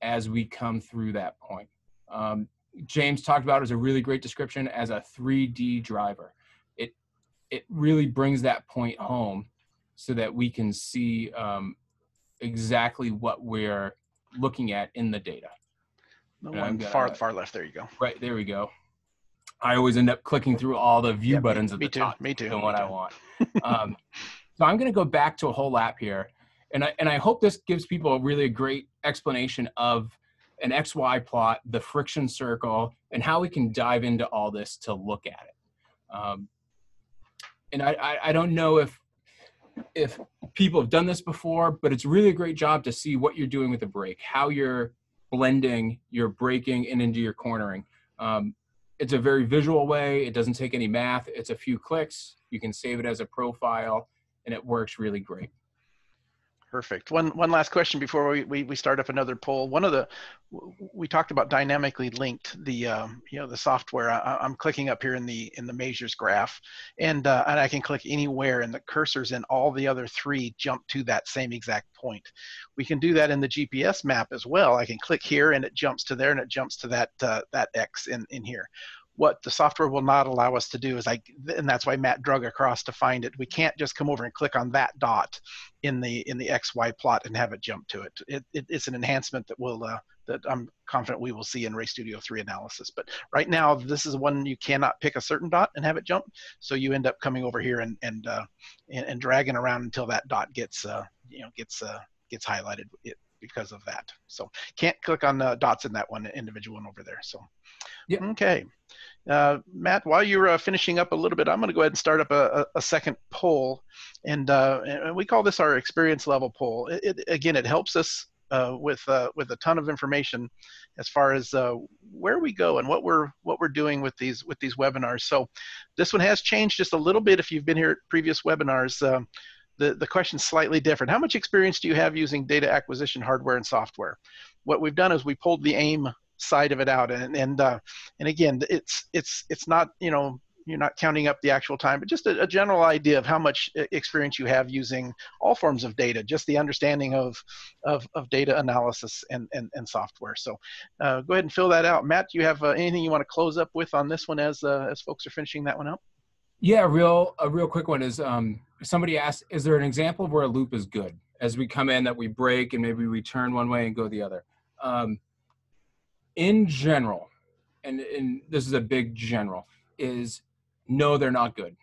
as we come through that point. Um, James talked about it as a really great description as a three D driver. It, it really brings that point home so that we can see um, exactly what we're looking at in the data. The one gonna, far, far left, there you go. Right, there we go. I always end up clicking through all the view yeah, buttons me, at the too, top. Me too, me what too. I want. um, so I'm gonna go back to a whole lap here. And I, and I hope this gives people a really great explanation of an X Y plot, the friction circle, and how we can dive into all this to look at it. Um, and I, I, I don't know if, if people have done this before, but it's really a great job to see what you're doing with the brake, how you're blending your braking and into your cornering. Um, it's a very visual way. It doesn't take any math. It's a few clicks. You can save it as a profile, and it works really great. Perfect. One one last question before we, we, we start up another poll. One of the, we talked about dynamically linked the um, you know the software. I, I'm clicking up here in the in the measures graph, and uh, and I can click anywhere, and the cursors in all the other three jump to that same exact point. We can do that in the G P S map as well. I can click here, and it jumps to there, and it jumps to that uh, that X in in here. What the software will not allow us to do is, I, and that's why Matt drug across to find it. We can't just come over and click on that dot in the in the X Y plot and have it jump to it. It, it it's an enhancement that will uh, that I'm confident we will see in Race Studio three analysis. But right now, this is one you cannot pick a certain dot and have it jump. So you end up coming over here and and uh, and, and dragging around until that dot gets uh, you know gets uh, gets highlighted it, because of that. So can't click on the dots in that one individual one over there. So yep. Okay. Uh, Matt, while you're uh, finishing up a little bit, I'm going to go ahead and start up a, a, a second poll, and, uh, and we call this our experience level poll. It, it, again, it helps us uh, with uh, with a ton of information as far as uh, where we go and what we're what we're doing with these with these webinars. So this one has changed just a little bit. If you've been here at previous webinars, uh, the the question's slightly different. How much experience do you have using data acquisition hardware and software? What we've done is we pulled the AIM side of it out, and and uh, and again, it's it's it's not, you know, you're not counting up the actual time, but just a, a general idea of how much experience you have using all forms of data, just the understanding of of, of data analysis and and, and software. So uh, go ahead and fill that out. Matt, do you have uh, anything you want to close up with on this one as uh, as folks are finishing that one up? Yeah, real a real quick one is um, somebody asked, is there an example of where a loop is good as we come in that we break and maybe we turn one way and go the other? Um, In general, and, and this is a big general, is no, they're not good.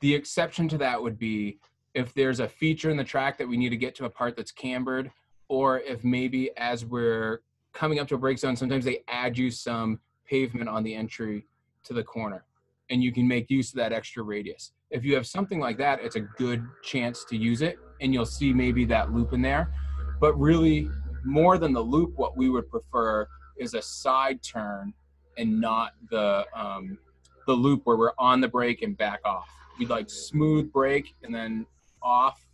The exception to that would be if there's a feature in the track that we need to get to a part that's cambered, or if maybe as we're coming up to a break zone, sometimes they add you some pavement on the entry to the corner, and you can make use of that extra radius. If you have something like that, it's a good chance to use it, and you'll see maybe that loop in there. But really, more than the loop, what we would prefer is a side turn and not the, um, the loop where we're on the brake and back off. We'd like smooth brake and then off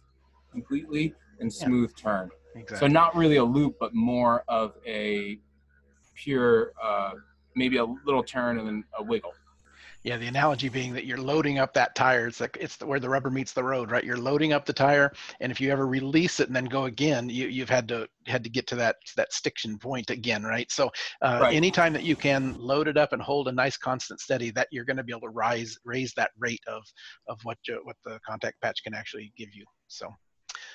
completely and smooth yeah. turn. Exactly. So not really a loop, but more of a pure, uh, maybe a little turn and then a wiggle. Yeah, the analogy being that you're loading up that tire. It's like it's where the rubber meets the road, right? You're loading up the tire, and if you ever release it and then go again, you, you've had to had to get to that that stiction point again, right? So uh, right. anytime that you can load it up and hold a nice constant steady, that you're going to be able to rise raise that rate of of what you, what the contact patch can actually give you. So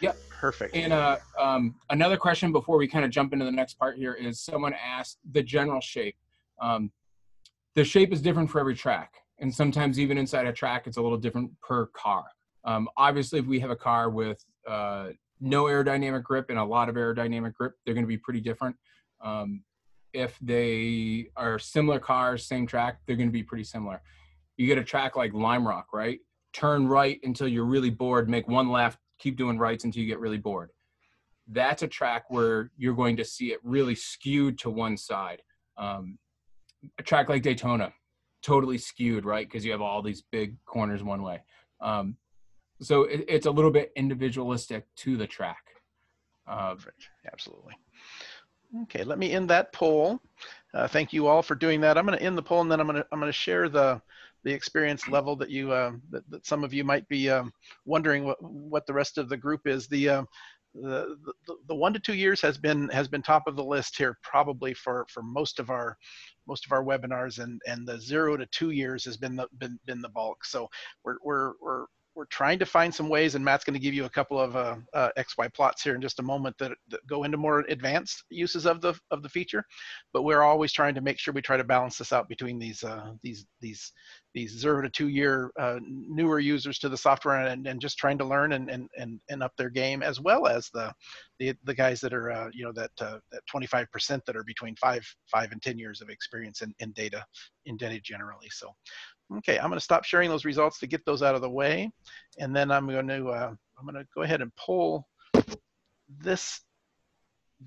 yeah, perfect. And uh, um, another question before we kind of jump into the next part here is someone asked the general shape. Um, The shape is different for every track, and sometimes even inside a track, it's a little different per car. Um, obviously, if we have a car with uh, no aerodynamic grip and a lot of aerodynamic grip, they're going to be pretty different. Um, if they are similar cars, same track, they're going to be pretty similar. You get a track like Lime Rock, right? Turn right until you're really bored, make one left, keep doing rights until you get really bored. That's a track where you're going to see it really skewed to one side. Um, A track like Daytona, totally skewed, right? Because you have all these big corners one way. Um, so it, it's a little bit individualistic to the track. Uh, Absolutely. Okay, let me end that poll. Uh, thank you all for doing that. I'm going to end the poll, and then I'm going to I'm going to share the the experience level that you uh, that, that some of you might be um, wondering what what the rest of the group is. The uh, The, the the one to two years has been has been top of the list here probably for for most of our most of our webinars, and and the zero to two years has been the been, been the bulk. So we're we're we're we're trying to find some ways, and Matt's going to give you a couple of uh, uh, X Y plots here in just a moment that, that go into more advanced uses of the of the feature. But we're always trying to make sure we try to balance this out between these uh, these these these zero to two year uh, newer users to the software, and, and just trying to learn and, and and and up their game, as well as the the, the guys that are uh, you know that uh, that twenty-five percent that are between five five and ten years of experience in, in data in data generally. So. Okay, I'm going to stop sharing those results to get those out of the way, and then I'm going to uh, I'm going to go ahead and pull this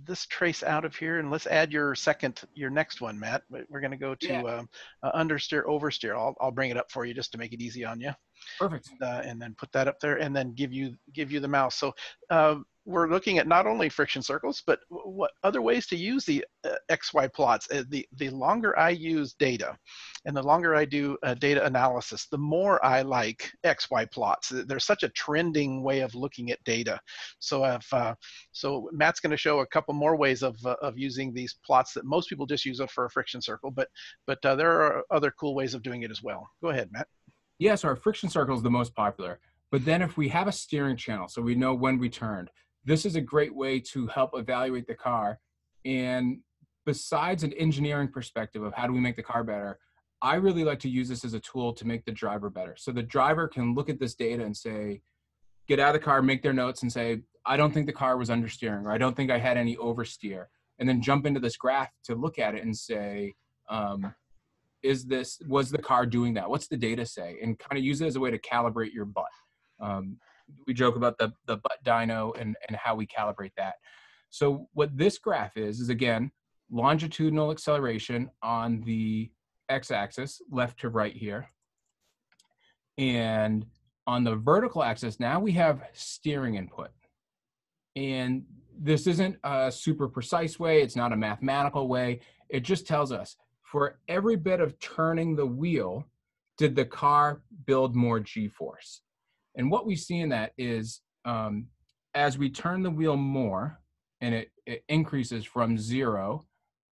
this trace out of here, and let's add your second your next one, Matt. We're going to go to yeah. uh, uh, understeer, oversteer. I'll I'll bring it up for you just to make it easy on you. Perfect. Uh, and then put that up there, and then give you give you the mouse. So. Uh, We're looking at not only friction circles, but what other ways to use the uh, X Y plots. Uh, the, the longer I use data, and the longer I do uh, data analysis, the more I like X Y plots. They're such a trending way of looking at data. So, if, uh, so Matt's going to show a couple more ways of uh, of using these plots that most people just use for a friction circle, but but uh, there are other cool ways of doing it as well. Go ahead, Matt. Yeah, so our friction circle is the most popular. But then if we have a steering channel, so we know when we turned. This is a great way to help evaluate the car. And besides an engineering perspective of how do we make the car better, I really like to use this as a tool to make the driver better. So the driver can look at this data and say, get out of the car, make their notes and say, I don't think the car was understeering, or I don't think I had any oversteer. And then jump into this graph to look at it and say, um, is this, was the car doing that? What's the data say? And kind of use it as a way to calibrate your butt. Um, We joke about the, the butt dyno and, and how we calibrate that. So what this graph is, is again, longitudinal acceleration on the x-axis, left to right here. And on the vertical axis, now we have steering input. And this isn't a super precise way. It's not a mathematical way. It just tells us for every bit of turning the wheel, did the car build more G-force? And what we see in that is um, as we turn the wheel more, and it, it increases from zero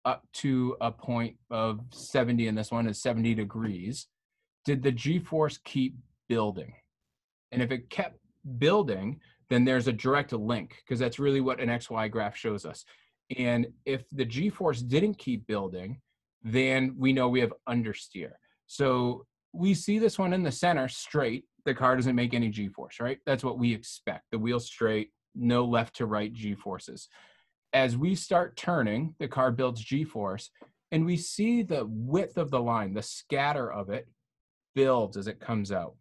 up to a point of seventy, and this one is seventy degrees, did the G-force keep building? And if it kept building, then there's a direct link, because that's really what an X Y graph shows us. And if the G-force didn't keep building, then we know we have understeer. So we see this one in the center straight, the car doesn't make any G-force, right? That's what we expect. The wheel's straight, no left to right G-forces. As we start turning, the car builds G-force, and we see the width of the line, the scatter of it builds as it comes out.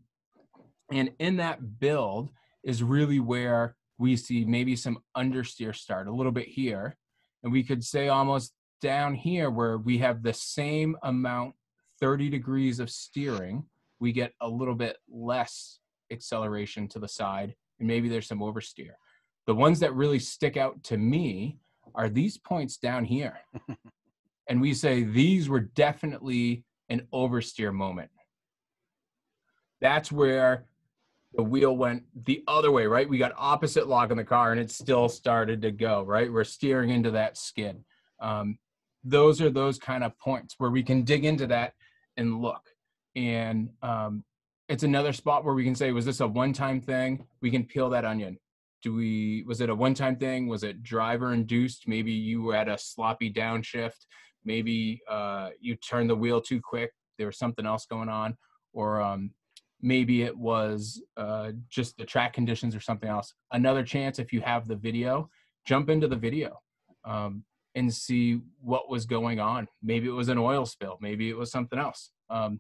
And in that build is really where we see maybe some understeer start a little bit here. And we could say almost down here where we have the same amount, thirty degrees of steering, we get a little bit less acceleration to the side, and maybe there's some oversteer. The ones that really stick out to me are these points down here. And we say these were definitely an oversteer moment. That's where the wheel went the other way, right? We got opposite lock in the car and it still started to go, right? We're steering into that skid. Um, those are those kind of points where we can dig into that and look. And um, it's another spot where we can say, was this a one-time thing? We can peel that onion. Do we, was it a one-time thing? Was it driver induced? Maybe you had a sloppy downshift. Maybe uh, you turned the wheel too quick. There was something else going on, or um, maybe it was uh, just the track conditions or something else. Another chance, if you have the video, jump into the video um, and see what was going on. Maybe it was an oil spill. Maybe it was something else. Um,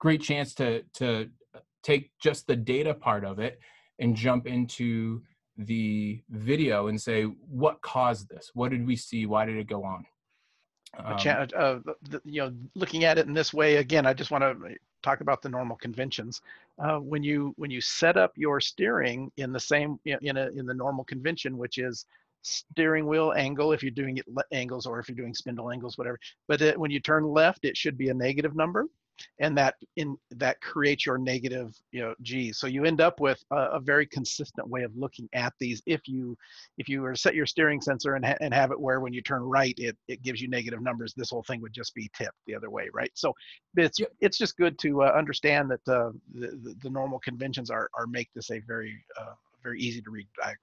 great chance to, to take just the data part of it and jump into the video and say, what caused this? What did we see? Why did it go on? Um, uh, you know, looking at it in this way, again, I just want to talk about the normal conventions. Uh, when you when you set up your steering in the same in a in the normal convention, which is steering wheel angle, if you're doing it angles, or if you're doing spindle angles, whatever. But it, when you turn left, it should be a negative number, and that in that creates your negative, you know, G. So you end up with a, a very consistent way of looking at these. If you if you were to set your steering sensor and ha and have it where when you turn right, it it gives you negative numbers, this whole thing would just be tipped the other way, right? So it's yep. it's just good to uh, understand that uh, the, the the normal conventions are are make this a very uh, very easy to read diagram.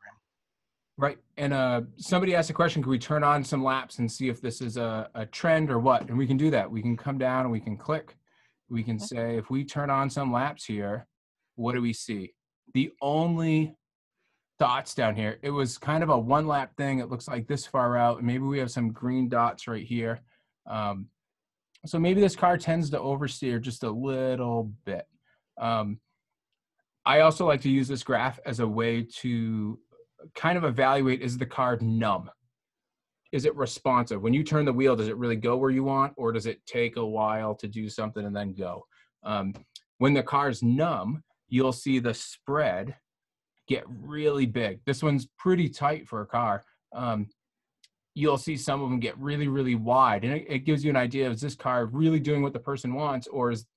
Right, and uh, somebody asked a question, can we turn on some laps and see if this is a, a trend or what? And we can do that. We can come down and we can click. We can say, if we turn on some laps here, what do we see? The only dots down here, it was kind of a one lap thing. It looks like this far out. Maybe we have some green dots right here. Um, so maybe this car tends to oversteer just a little bit. Um, I also like to use this graph as a way to kind of evaluate, is the car numb? Is it responsive? When you turn the wheel, does it really go where you want, or does it take a while to do something and then go? Um, when the car's numb, you'll see the spread get really big. This one's pretty tight for a car. Um, you'll see some of them get really, really wide, and it, it gives you an idea, is this car really doing what the person wants, or is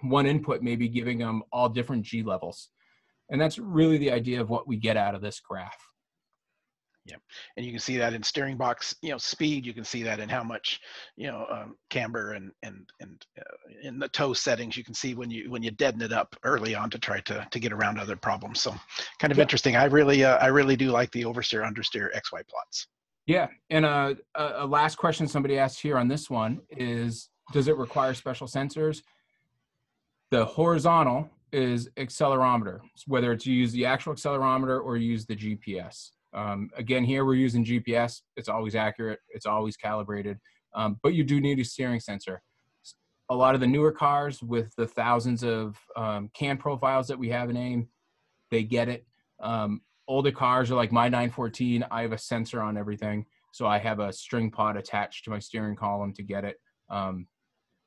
one input maybe giving them all different G levels? And that's really the idea of what we get out of this graph. Yeah, and you can see that in steering box, you know, speed. You can see that in how much, you know, um, camber and and and uh, in the toe settings. You can see when you when you deaden it up early on to try to to get around other problems. So, kind of yeah. interesting. I really uh, I really do like the oversteer, understeer, X Y plots. Yeah, and uh, a last question somebody asked here on this one is: does it require special sensors? The horizontal is accelerometer, whether it's you use the actual accelerometer or you use the G P S. Um, again, here we're using G P S. It's always accurate. It's always calibrated, um, but you do need a steering sensor. A lot of the newer cars with the thousands of um, C A M profiles that we have in AIM, they get it. Um, older cars are like my nine fourteen. I have a sensor on everything. So I have a string pod attached to my steering column to get it. Um,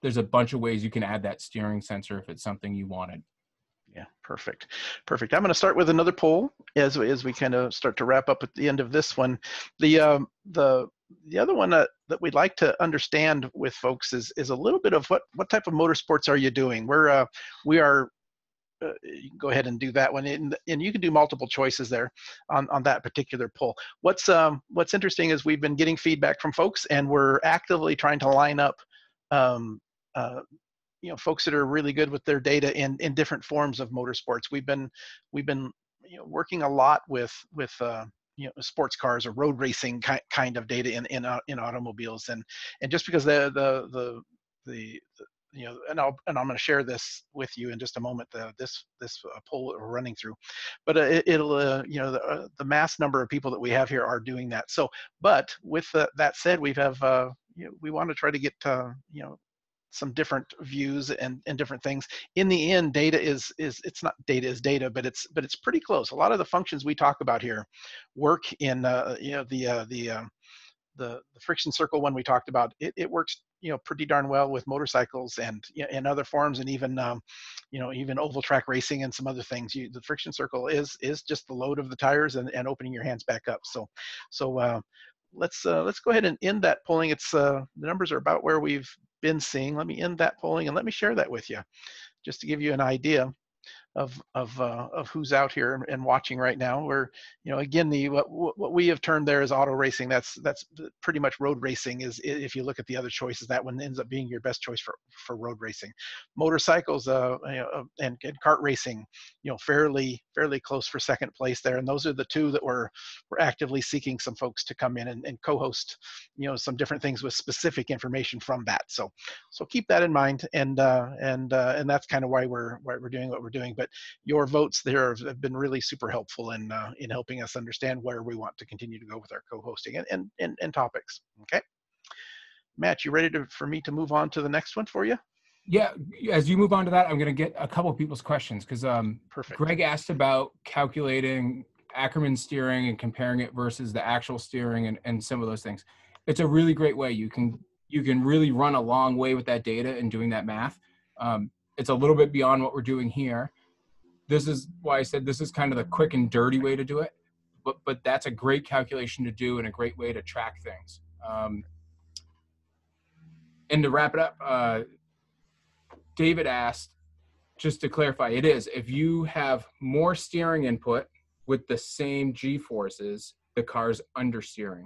there's a bunch of ways you can add that steering sensor if it's something you wanted. Yeah, perfect. Perfect. I'm going to start with another poll as, as we kind of start to wrap up at the end of this one. The, um, the, the other one uh, that we'd like to understand with folks is, is a little bit of what, what type of motorsports are you doing? We're, uh, we are, uh, you can go ahead and do that one. And, and you can do multiple choices there on, on that particular poll. What's, um, what's interesting is we've been getting feedback from folks, and we're actively trying to line up um, uh, you know, folks that are really good with their data in, in different forms of motorsports. We've been, we've been, you know, working a lot with, with, uh, you know, sports cars or road racing ki kind of data in, in, uh, in automobiles. And, and just because the, the, the, the, you know, and I'll and I'm going to share this with you in just a moment. Uh, this this uh, poll that we're running through, but uh, it, it'll uh, you know the, uh, the mass number of people that we have here are doing that. So, but with uh, that said, we have uh, you know, we want to try to get uh, you know. some different views and, and different things. In the end, data is, is it's not data is data, but it's but it's pretty close. A lot of the functions we talk about here work in uh, you know the uh, the, uh, the the friction circle one we talked about. It, it works you know pretty darn well with motorcycles and you know, and other forms, and even um, you know even oval track racing and some other things. You, the friction circle is is just the load of the tires and, and opening your hands back up. So so uh, let's uh, let's go ahead and end that polling. It's uh, the numbers are about where we've been seeing. Let me end that polling and let me share that with you, just to give you an idea of of uh, of who's out here and, and watching right now. We're you know again the what what we have termed there is auto racing. That's that's pretty much road racing. Is if you look at the other choices, that one ends up being your best choice for for road racing. Motorcycles uh, uh and, and kart racing, you know, fairly fairly close for second place there. And those are the two that we're we're actively seeking some folks to come in and, and co-host, you know, some different things with specific information from that. So so keep that in mind, and uh, and uh, and that's kind of why we're why we're doing what we're doing. But your votes there have been really super helpful in uh, in helping us understand where we want to continue to go with our co-hosting and, and and and topics. Okay, Matt, you ready to for me to move on to the next one for you? Yeah, as you move on to that, I'm going to get a couple of people's questions because um, perfect. Greg asked about calculating Ackerman steering and comparing it versus the actual steering and and some of those things. It's a really great way. You can you can really run a long way with that data and doing that math. Um, it's a little bit beyond what we're doing here. This is why I said this is kind of the quick and dirty way to do it, but but that's a great calculation to do and a great way to track things. Um, and to wrap it up, uh, David asked, just to clarify, it is, if you have more steering input with the same G-forces, the car's understeering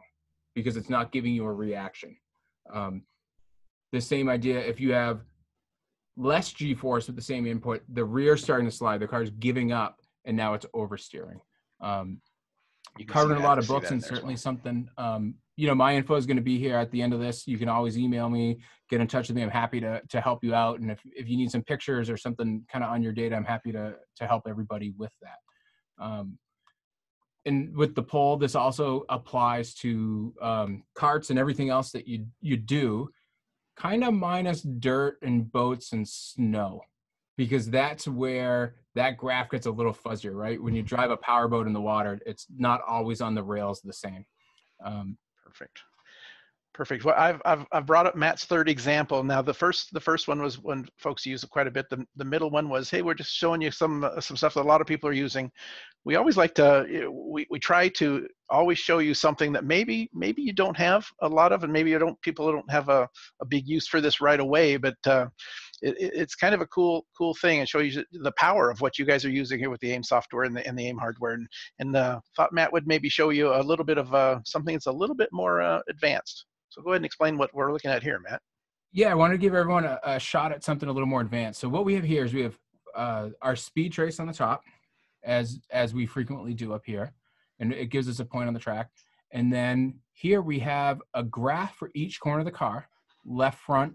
because it's not giving you a reaction. Um, the same idea, if you have less G-force with the same input, the rear starting to slide, the car's giving up, and now it's oversteering. Um, you covered a lot of books, and certainly something, um, you know, my info is going to be here at the end of this. You can always email me, get in touch with me. I'm happy to, to help you out. And if, if you need some pictures or something kind of on your data, I'm happy to, to help everybody with that. Um, and with the poll, this also applies to um, carts and everything else that you, you do. Kind of minus dirt and boats and snow, because that's where that graph gets a little fuzzier, right? When you drive a powerboat in the water, it's not always on the rails the same. Um, Perfect. Perfect. Well, I've, I've, I've brought up Matt's third example. Now, the first the first one was when folks use it quite a bit. The, the middle one was, hey, we're just showing you some uh, some stuff that a lot of people are using. We always like to, we, we try to always show you something that maybe maybe you don't have a lot of, and maybe you don't people don't have a, a big use for this right away, but uh, it, it's kind of a cool cool thing and show you the power of what you guys are using here with the AIM software and the, and the AIM hardware. And, and uh, thought Matt would maybe show you a little bit of uh, something that's a little bit more uh, advanced. So go ahead and explain what we're looking at here, Matt. Yeah, I want to give everyone a, a shot at something a little more advanced. So what we have here is we have uh, our speed trace on the top, as, as we frequently do up here, and it gives us a point on the track. And then here we have a graph for each corner of the car, left front,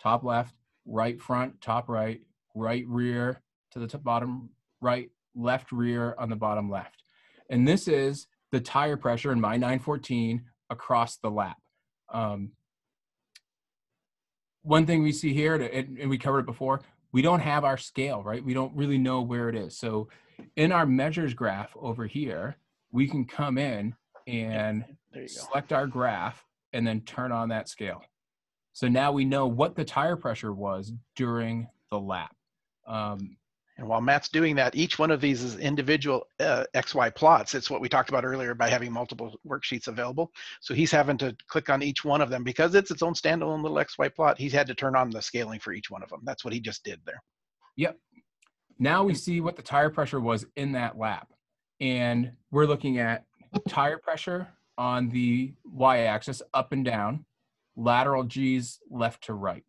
top left, right front, top right, right rear to the top bottom right, left rear on the bottom left. And this is the tire pressure in my nine fourteen across the lap. Um, one thing we see here, and, and we covered it before, we don't have our scale, right? We don't really know where it is. So in our measures graph over here, we can come in and select our graph and then turn on that scale. So now we know what the tire pressure was during the lap. Um, And while Matt's doing that, each one of these is individual uh, X Y plots. It's what we talked about earlier by having multiple worksheets available. So he's having to click on each one of them because it's its own standalone little X Y plot. He's had to turn on the scaling for each one of them. That's what he just did there. Yep. Now we see what the tire pressure was in that lap. And we're looking at tire pressure on the Y-axis up and down, lateral G's left to right.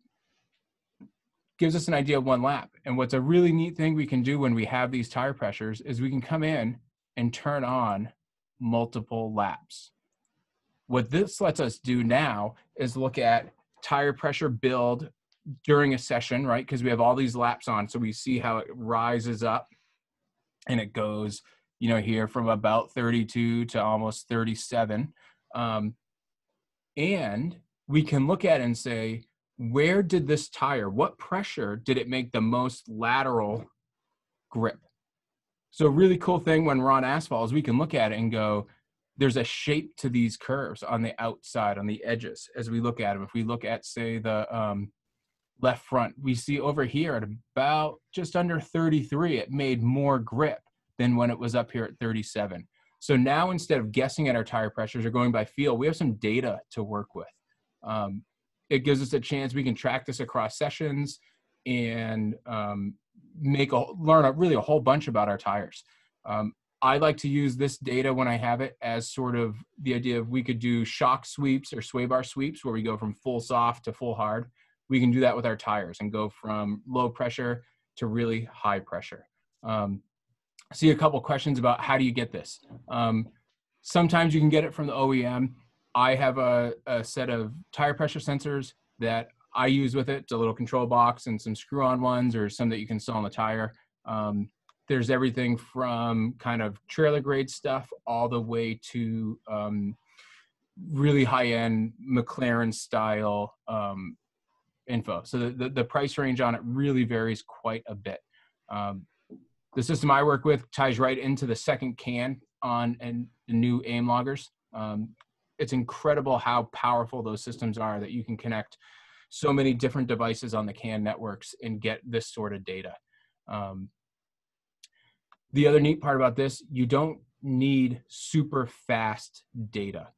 Gives us an idea of one lap. And what's a really neat thing we can do when we have these tire pressures is we can come in and turn on multiple laps. What this lets us do now is look at tire pressure build during a session, right? Because we have all these laps on. So we see how it rises up and it goes, you know, here from about thirty-two to almost thirty-seven. Um, and we can look at it and say, where did this tire, what pressure did it make the most lateral grip? So really cool thing when we're on asphalt is we can look at it and go, there's a shape to these curves on the outside, on the edges, as we look at them. If we look at, say, the um, left front, we see over here at about just under thirty-three, it made more grip than when it was up here at thirty-seven. So now instead of guessing at our tire pressures or going by feel, we have some data to work with. Um, it gives us a chance, we can track this across sessions and um, make a, learn a, really a whole bunch about our tires. Um, I like to use this data when I have it as sort of the idea of we could do shock sweeps or sway bar sweeps where we go from full soft to full hard. We can do that with our tires and go from low pressure to really high pressure. Um, I see a couple questions about how do you get this? Um, sometimes you can get it from the O E M. I have a, a set of tire pressure sensors that I use with it. It's a little control box and some screw-on ones or some that you can install on the tire. Um, There's everything from kind of trailer grade stuff all the way to um, really high-end McLaren style um, info. So the, the, the price range on it really varies quite a bit. Um, the system I work with ties right into the second can on and the new A I M loggers. Um, it's incredible how powerful those systems are that you can connect so many different devices on the CAN networks and get this sort of data. Um, The other neat part about this, you don't need super fast data.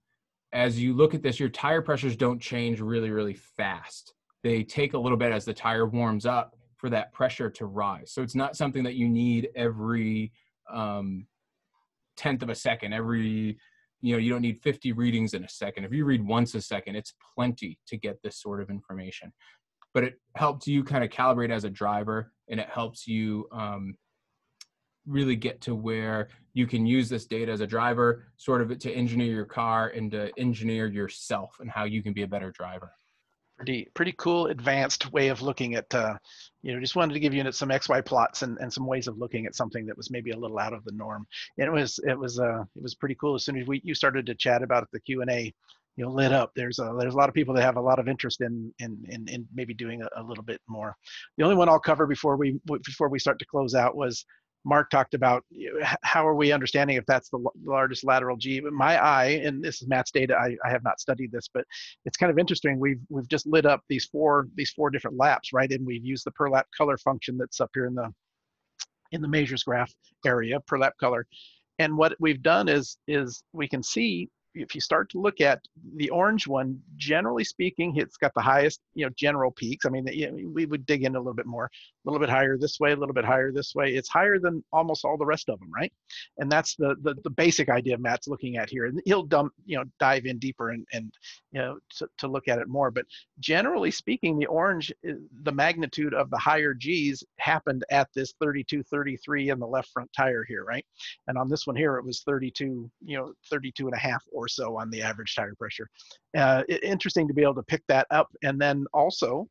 As you look at this, your tire pressures don't change really, really fast. They take a little bit as the tire warms up for that pressure to rise. So it's not something that you need every um, tenth of a second, every, you know, you don't need fifty readings in a second. If you read once a second, it's plenty to get this sort of information. But it helps you kind of calibrate as a driver, and it helps you um, really get to where you can use this data as a driver, sort of to engineer your car and to engineer yourself and how you can be a better driver. Pretty, pretty cool, advanced way of looking at, uh, you know, just wanted to give you some X Y plots and, and some ways of looking at something that was maybe a little out of the norm. And it was, it was, uh, it was pretty cool. As soon as we, you started to chat about the Q and A, you know, lit up. There's a, there's a lot of people that have a lot of interest in in, in, in maybe doing a, a little bit more. The only one I'll cover before we, before we start to close out was, Mark talked about how are we understanding if that's the largest lateral G. My eye, and this is Matt's data, I, I have not studied this, but it's kind of interesting. We've we've just lit up these four these four different laps, right? And we've used the per lap color function that's up here in the in the measures graph area, per lap color. And what we've done is is we can see, if you start to look at the orange one, generally speaking, it's got the highest, you know, general peaks. I mean, we would dig in a little bit more, a little bit higher this way, a little bit higher this way. It's higher than almost all the rest of them, right? And that's the the, the basic idea Matt's looking at here. And he'll dump, you know, dive in deeper and, and you know, to, to look at it more. But generally speaking, the orange, the magnitude of the higher G's happened at this thirty-two, thirty-three in the left front tire here, right? And on this one here, it was thirty-two, you know, thirty-two and a half or so on the average tire pressure. Uh, it, interesting to be able to pick that up. And then also,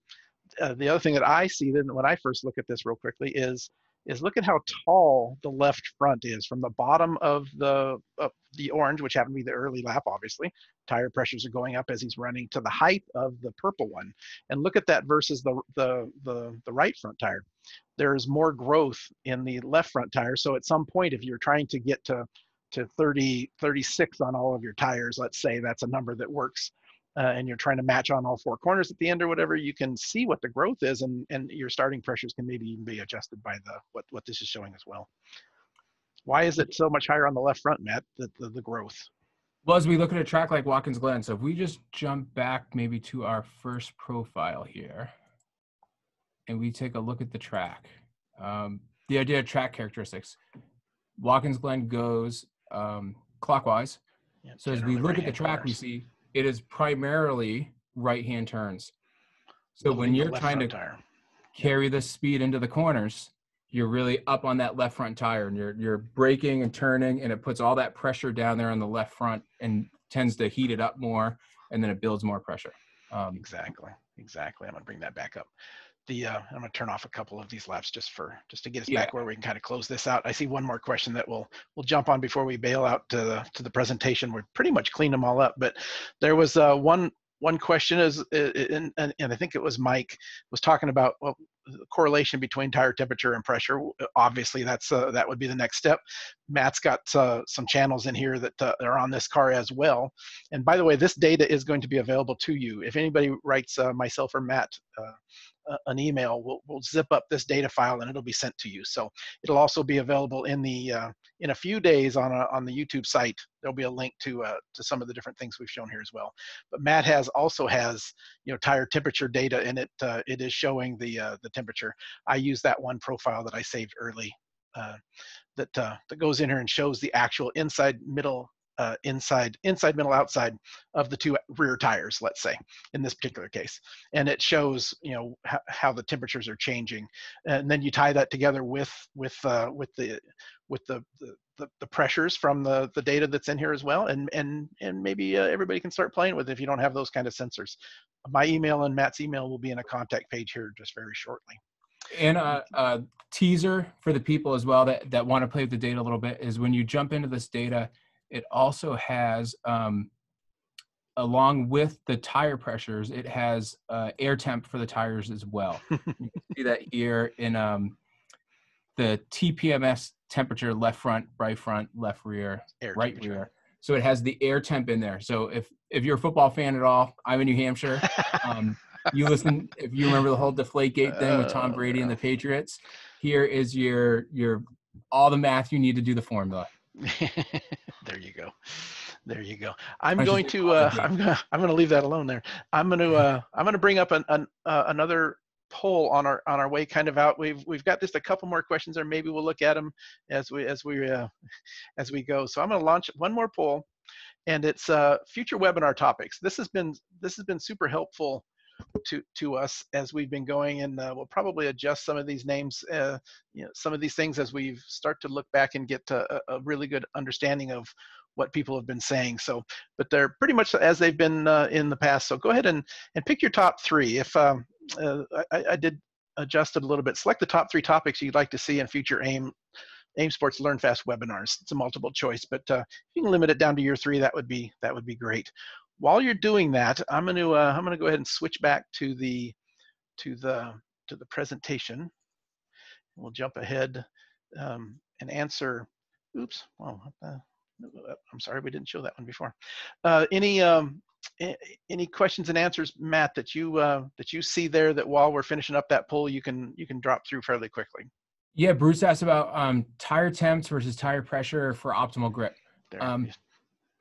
uh, the other thing that I see then when I first look at this real quickly is is look at how tall the left front is from the bottom of the of the orange, which happened to be the early lap, obviously. Tire pressures are going up as he's running to the height of the purple one. And look at that versus the the the, the right front tire. There's more growth in the left front tire. So at some point, if you're trying to get to to thirty, thirty-six on all of your tires, let's say that's a number that works, uh, and you're trying to match on all four corners at the end or whatever, you can see what the growth is, and, and your starting pressures can maybe even be adjusted by the what, what this is showing as well. Why is it so much higher on the left front, Matt, the, the, the growth? Well, as we look at a track like Watkins Glen, so if we just jump back maybe to our first profile here, and we take a look at the track, um, the idea of track characteristics, Watkins Glen goes Um, clockwise. Yep, so as we look at the track, cars. We see it is primarily right-hand turns. So Only when you're trying to tire. carry yep. the speed into the corners, you're really up on that left front tire, and you're, you're braking and turning, and it puts all that pressure down there on the left front and tends to heat it up more, and then it builds more pressure. Um, exactly. Exactly. I'm going to bring that back up. The uh, I'm going to turn off a couple of these laps just for just to get us yeah. back where we can kind of close this out. I see one more question that we'll we'll jump on before we bail out to the, to the presentation. We're pretty much cleaned them all up, but there was uh, one one question is and, and and I think it was Mike was talking about well, the correlation between tire temperature and pressure. Obviously, that's uh, that would be the next step. Matt's got uh, some channels in here that uh, are on this car as well. And by the way, this data is going to be available to you. If anybody writes uh, myself or Matt Uh, Uh, an email, we'll, we'll zip up this data file and it'll be sent to you. So it'll also be available in the uh, in a few days on a, on the YouTube site. There'll be a link to uh, to some of the different things we've shown here as well. But Matt has also has you know tire temperature data, and it uh, it is showing the uh, the temperature. I use that one profile that I saved early uh, that uh, that goes in here and shows the actual inside middle. Uh, inside, inside, middle, outside of the two rear tires, let's say, in this particular case. And it shows, you know, how the temperatures are changing. And then you tie that together with, with, uh, with the, with the, the, the pressures from the, the data that's in here as well. And, and, and maybe uh, everybody can start playing with it if you don't have those kind of sensors. My email and Matt's email will be in a contact page here just very shortly. And a, a teaser for the people as well that, that want to play with the data a little bit is when you jump into this data, it also has, um, along with the tire pressures, it has uh, air temp for the tires as well. You can see that here in um, the T P M S temperature, left front, right front, left rear, air right rear. So it has the air temp in there. So if, if you're a football fan at all, I'm in New Hampshire. Um, you listen, if you remember the whole Deflategate thing with Tom Brady oh, and the Patriots, here is your, your all the math you need to do the formula. There you go. There you go. I'm going to uh, I'm gonna I'm gonna leave that alone there. I'm gonna uh, I'm gonna bring up an, an uh, another poll on our on our way kind of out. We've we've got just a couple more questions, or maybe we'll look at them as we as we uh, as we go. So I'm gonna launch one more poll, and it's uh, future webinar topics. This has been this has been super helpful to to us as we've been going, and uh, we'll probably adjust some of these names, uh, you know, some of these things as we start to look back and get a, a really good understanding of what people have been saying. So, but they're pretty much as they've been uh, in the past. So go ahead and and pick your top three. If um, uh, I, I did adjust it a little bit, select the top three topics you'd like to see in future AIM AIM Sports Learn Fast webinars. It's a multiple choice, but uh, you can limit it down to your three. That would be that would be great. While you're doing that, I'm going to uh, I'm going to go ahead and switch back to the to the to the presentation. We'll jump ahead um, and answer. Oops! Well, uh, I'm sorry, we didn't show that one before. Uh, any um, any questions and answers, Matt, that you uh, that you see there? That while we're finishing up that poll, you can you can drop through fairly quickly. Yeah, Bruce asked about um, tire temps versus tire pressure for optimal grip. There. Um,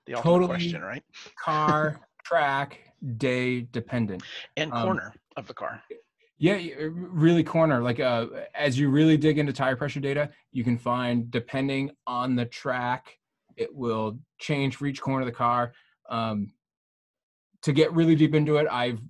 The totally question, right? Car, track, day dependent, and corner um, of the car. Yeah, really corner. Like uh, as you really dig into tire pressure data, you can find depending on the track, it will change for each corner of the car. Um, to get really deep into it, I've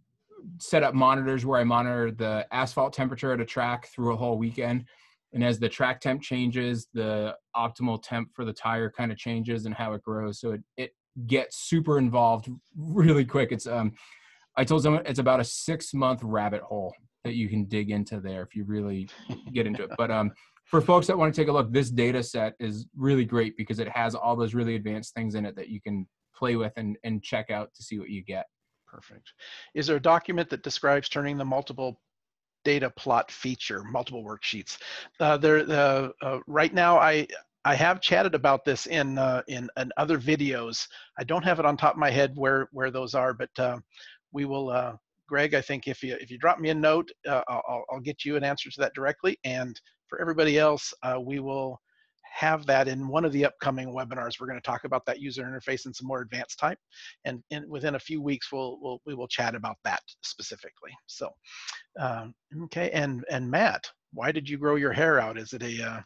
set up monitors where I monitor the asphalt temperature at a track through a whole weekend. And as the track temp changes, the optimal temp for the tire kind of changes and how it grows. So it, it gets super involved really quick. It's um, I told someone it's about a six month rabbit hole that you can dig into there if you really get into it. But um, for folks that want to take a look, this data set is really great because it has all those really advanced things in it that you can play with and, and check out to see what you get. Perfect. Is there a document that describes turning the multiple data plot feature, multiple worksheets? Uh, there, uh, uh, right now, I I have chatted about this in uh, in, in other videos. I don't have it on top of my head where where those are, but uh, we will. Uh, Greg, I think if you if you drop me a note, uh, I'll I'll get you an answer to that directly. And for everybody else, uh, we will have that in one of the upcoming webinars. We're going to talk about that user interface and some more advanced type. And, and within a few weeks, we'll, we'll, we will chat about that specifically. So, um, okay. And, and Matt, why did you grow your hair out? Is it a, uh,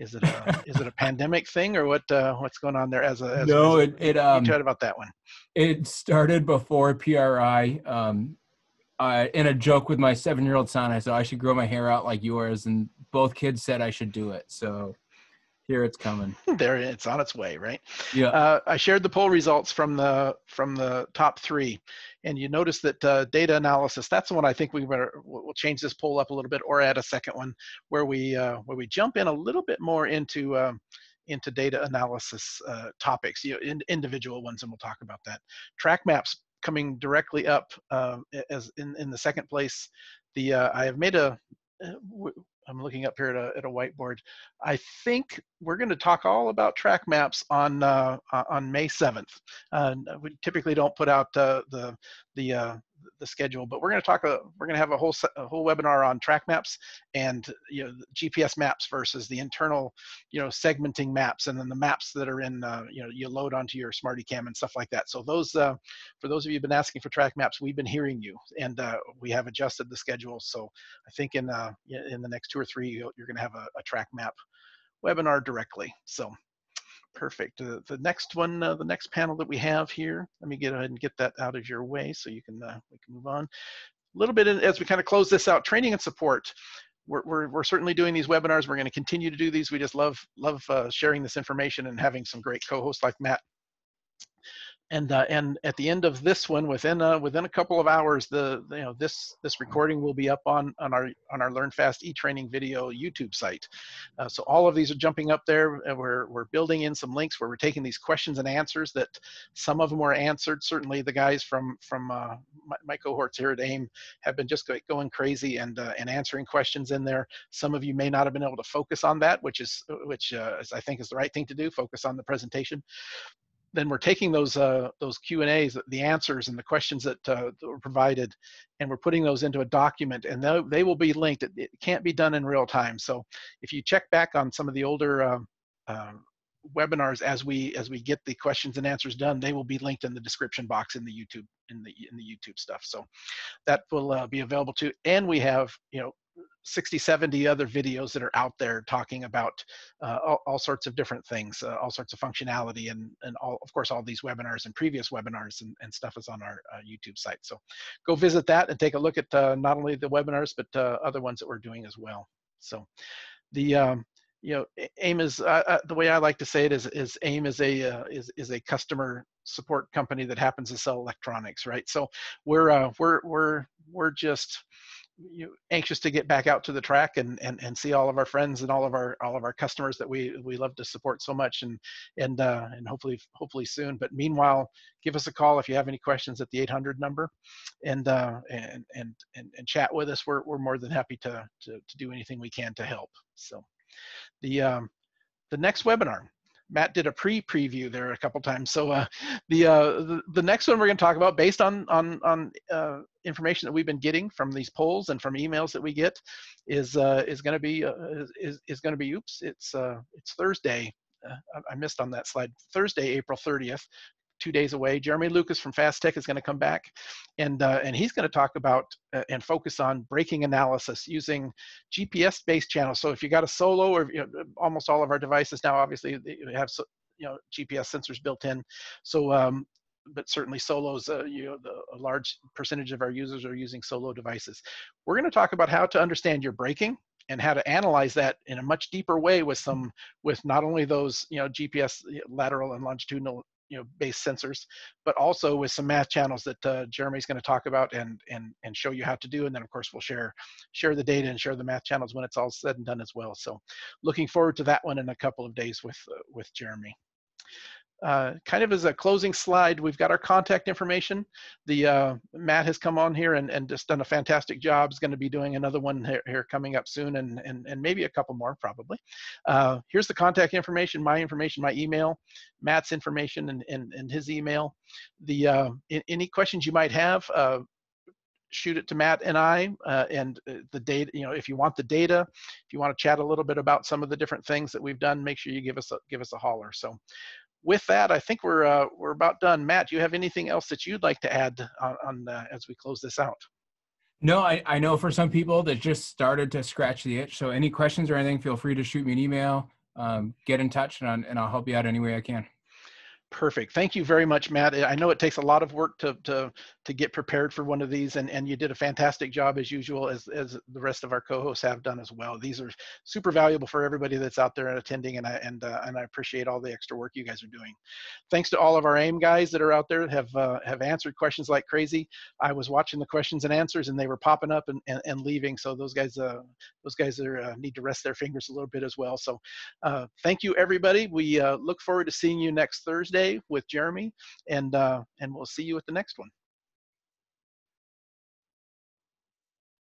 is it a, is it a pandemic thing or what, uh, what's going on there as a, as no, a, as it, it, um, you talked about that one. It started before P R I, um, uh, in a joke with my seven-year-old son, I said, I should grow my hair out like yours. And both kids said I should do it. So Here it's coming. There, it's on its way, right? Yeah. Uh, I shared the poll results from the from the top three, and you notice that uh, data analysis. That's the one I think we were, we'll change this poll up a little bit, or add a second one where we uh, where we jump in a little bit more into um, into data analysis uh, topics, you know, in, individual ones, and we'll talk about that. Track maps coming directly up uh, as in in the second place. The uh, I have made a. Uh, I'm looking up here at a, at a whiteboard. I think we're going to talk all about track maps on uh, on May seventh. Uh, we typically don't put out uh, the the uh, the schedule, but we're going to talk. Uh, we're going to have a whole a whole webinar on track maps and, you know, G P S maps versus the internal, you know, segmenting maps, and then the maps that are in uh, you know, you load onto your SmartyCam and stuff like that. So those uh, for those of you who've been asking for track maps, we've been hearing you, and uh, we have adjusted the schedule. So I think in uh, in the next two or three, you're going to have a, a track map webinar directly. So perfect. Uh, the next one, uh, the next panel that we have here, let me get ahead and get that out of your way so you can, uh, we can move on. A little bit in, as we kind of close this out, training and support. We're, we're, we're certainly doing these webinars. We're going to continue to do these. We just love, love uh, sharing this information and having some great co-hosts like Matt. And uh, and at the end of this one, within uh, within a couple of hours, the you know this this recording will be up on on our on our Learn Fast e-training video YouTube site. Uh, so all of these are jumping up there. And we're we're building in some links where we're taking these questions and answers that some of them were answered. Certainly, the guys from from uh, my, my cohorts here at AIM have been just going crazy and uh, and answering questions in there. Some of you may not have been able to focus on that, which is which uh, I think is the right thing to do. Focus on the presentation. Then we're taking those uh, those Q and A's, the answers and the questions that, uh, that were provided, and we're putting those into a document, and they they will be linked. It, it can't be done in real time. So if you check back on some of the older uh, uh, webinars as we as we get the questions and answers done, they will be linked in the description box in the YouTube in the in the YouTube stuff. So that will uh, be available too. And we have, you know, sixty, seventy other videos that are out there talking about uh, all, all sorts of different things, uh, all sorts of functionality, and, and all, of course, all these webinars and previous webinars and, and stuff is on our uh, YouTube site. So go visit that and take a look at uh, not only the webinars, but uh, other ones that we're doing as well. So the, um, you know, AIM is, uh, uh, the way I like to say it is, is AIM is a, uh, is, is a customer support company that happens to sell electronics, right? So we're, uh, we're, we're, we're just, you anxious to get back out to the track and, and and see all of our friends and all of our all of our customers that we we love to support so much, and and uh, and hopefully hopefully soon. But meanwhile, give us a call if you have any questions at the eight hundred number, and uh, and and and and chat with us. We're we're more than happy to to to do anything we can to help. So, the um, the next webinar. Matt did a pre-preview there a couple times. So uh, the, uh, the the next one we're going to talk about, based on on on uh, information that we've been getting from these polls and from emails that we get, is uh, is going to be uh, is is going to be oops, it's uh, it's Thursday. Uh, I missed on that slide. Thursday, April thirtieth, two days away. Jeremy Lucas from Fast Tech is going to come back, and uh, and he's going to talk about uh, and focus on braking analysis using G P S-based channels. So if you got a solo, or you know, almost all of our devices now, obviously, they have, you know, G P S sensors built in. So, um, but certainly solos, uh, you know, the, a large percentage of our users are using solo devices. We're going to talk about how to understand your braking, and how to analyze that in a much deeper way with some with not only those, you know, G P S lateral and longitudinal, you know, base sensors, but also with some math channels that uh, Jeremy's going to talk about and and and show you how to do. And then, of course, we'll share share the data and share the math channels when it's all said and done as well. So, looking forward to that one in a couple of days with uh, with Jeremy. Uh, kind of as a closing slide, we've got our contact information. The uh, Matt has come on here and, and just done a fantastic job. Is going to be doing another one here, here coming up soon, and, and, and maybe a couple more probably. Uh, here's the contact information, my information, my email, Matt's information and, and, and his email. The uh, in, any questions you might have, uh, shoot it to Matt and I, uh, and the data, you know, if you want the data, if you want to chat a little bit about some of the different things that we've done, make sure you give us a, give us a holler. So with that, I think we're uh, we're about done. Matt, do you have anything else that you'd like to add on, on uh, as we close this out? No, I, I know for some people that just started to scratch the itch. So any questions or anything, feel free to shoot me an email, um, get in touch, and, I'm, and I'll help you out any way I can. Perfect. Thank you very much, Matt. I know it takes a lot of work to, to, to get prepared for one of these, and, and you did a fantastic job as usual, as, as the rest of our co-hosts have done as well. These are super valuable for everybody that's out there and attending, and I, and, uh, and I appreciate all the extra work you guys are doing. Thanks to all of our AIM guys that are out there, have, uh, have answered questions like crazy. I was watching the questions and answers, and they were popping up and, and, and leaving, so those guys, uh, those guys are, uh, need to rest their fingers a little bit as well. So uh, thank you, everybody. We uh, look forward to seeing you next Thursday with Jeremy, and uh, and we'll see you at the next one.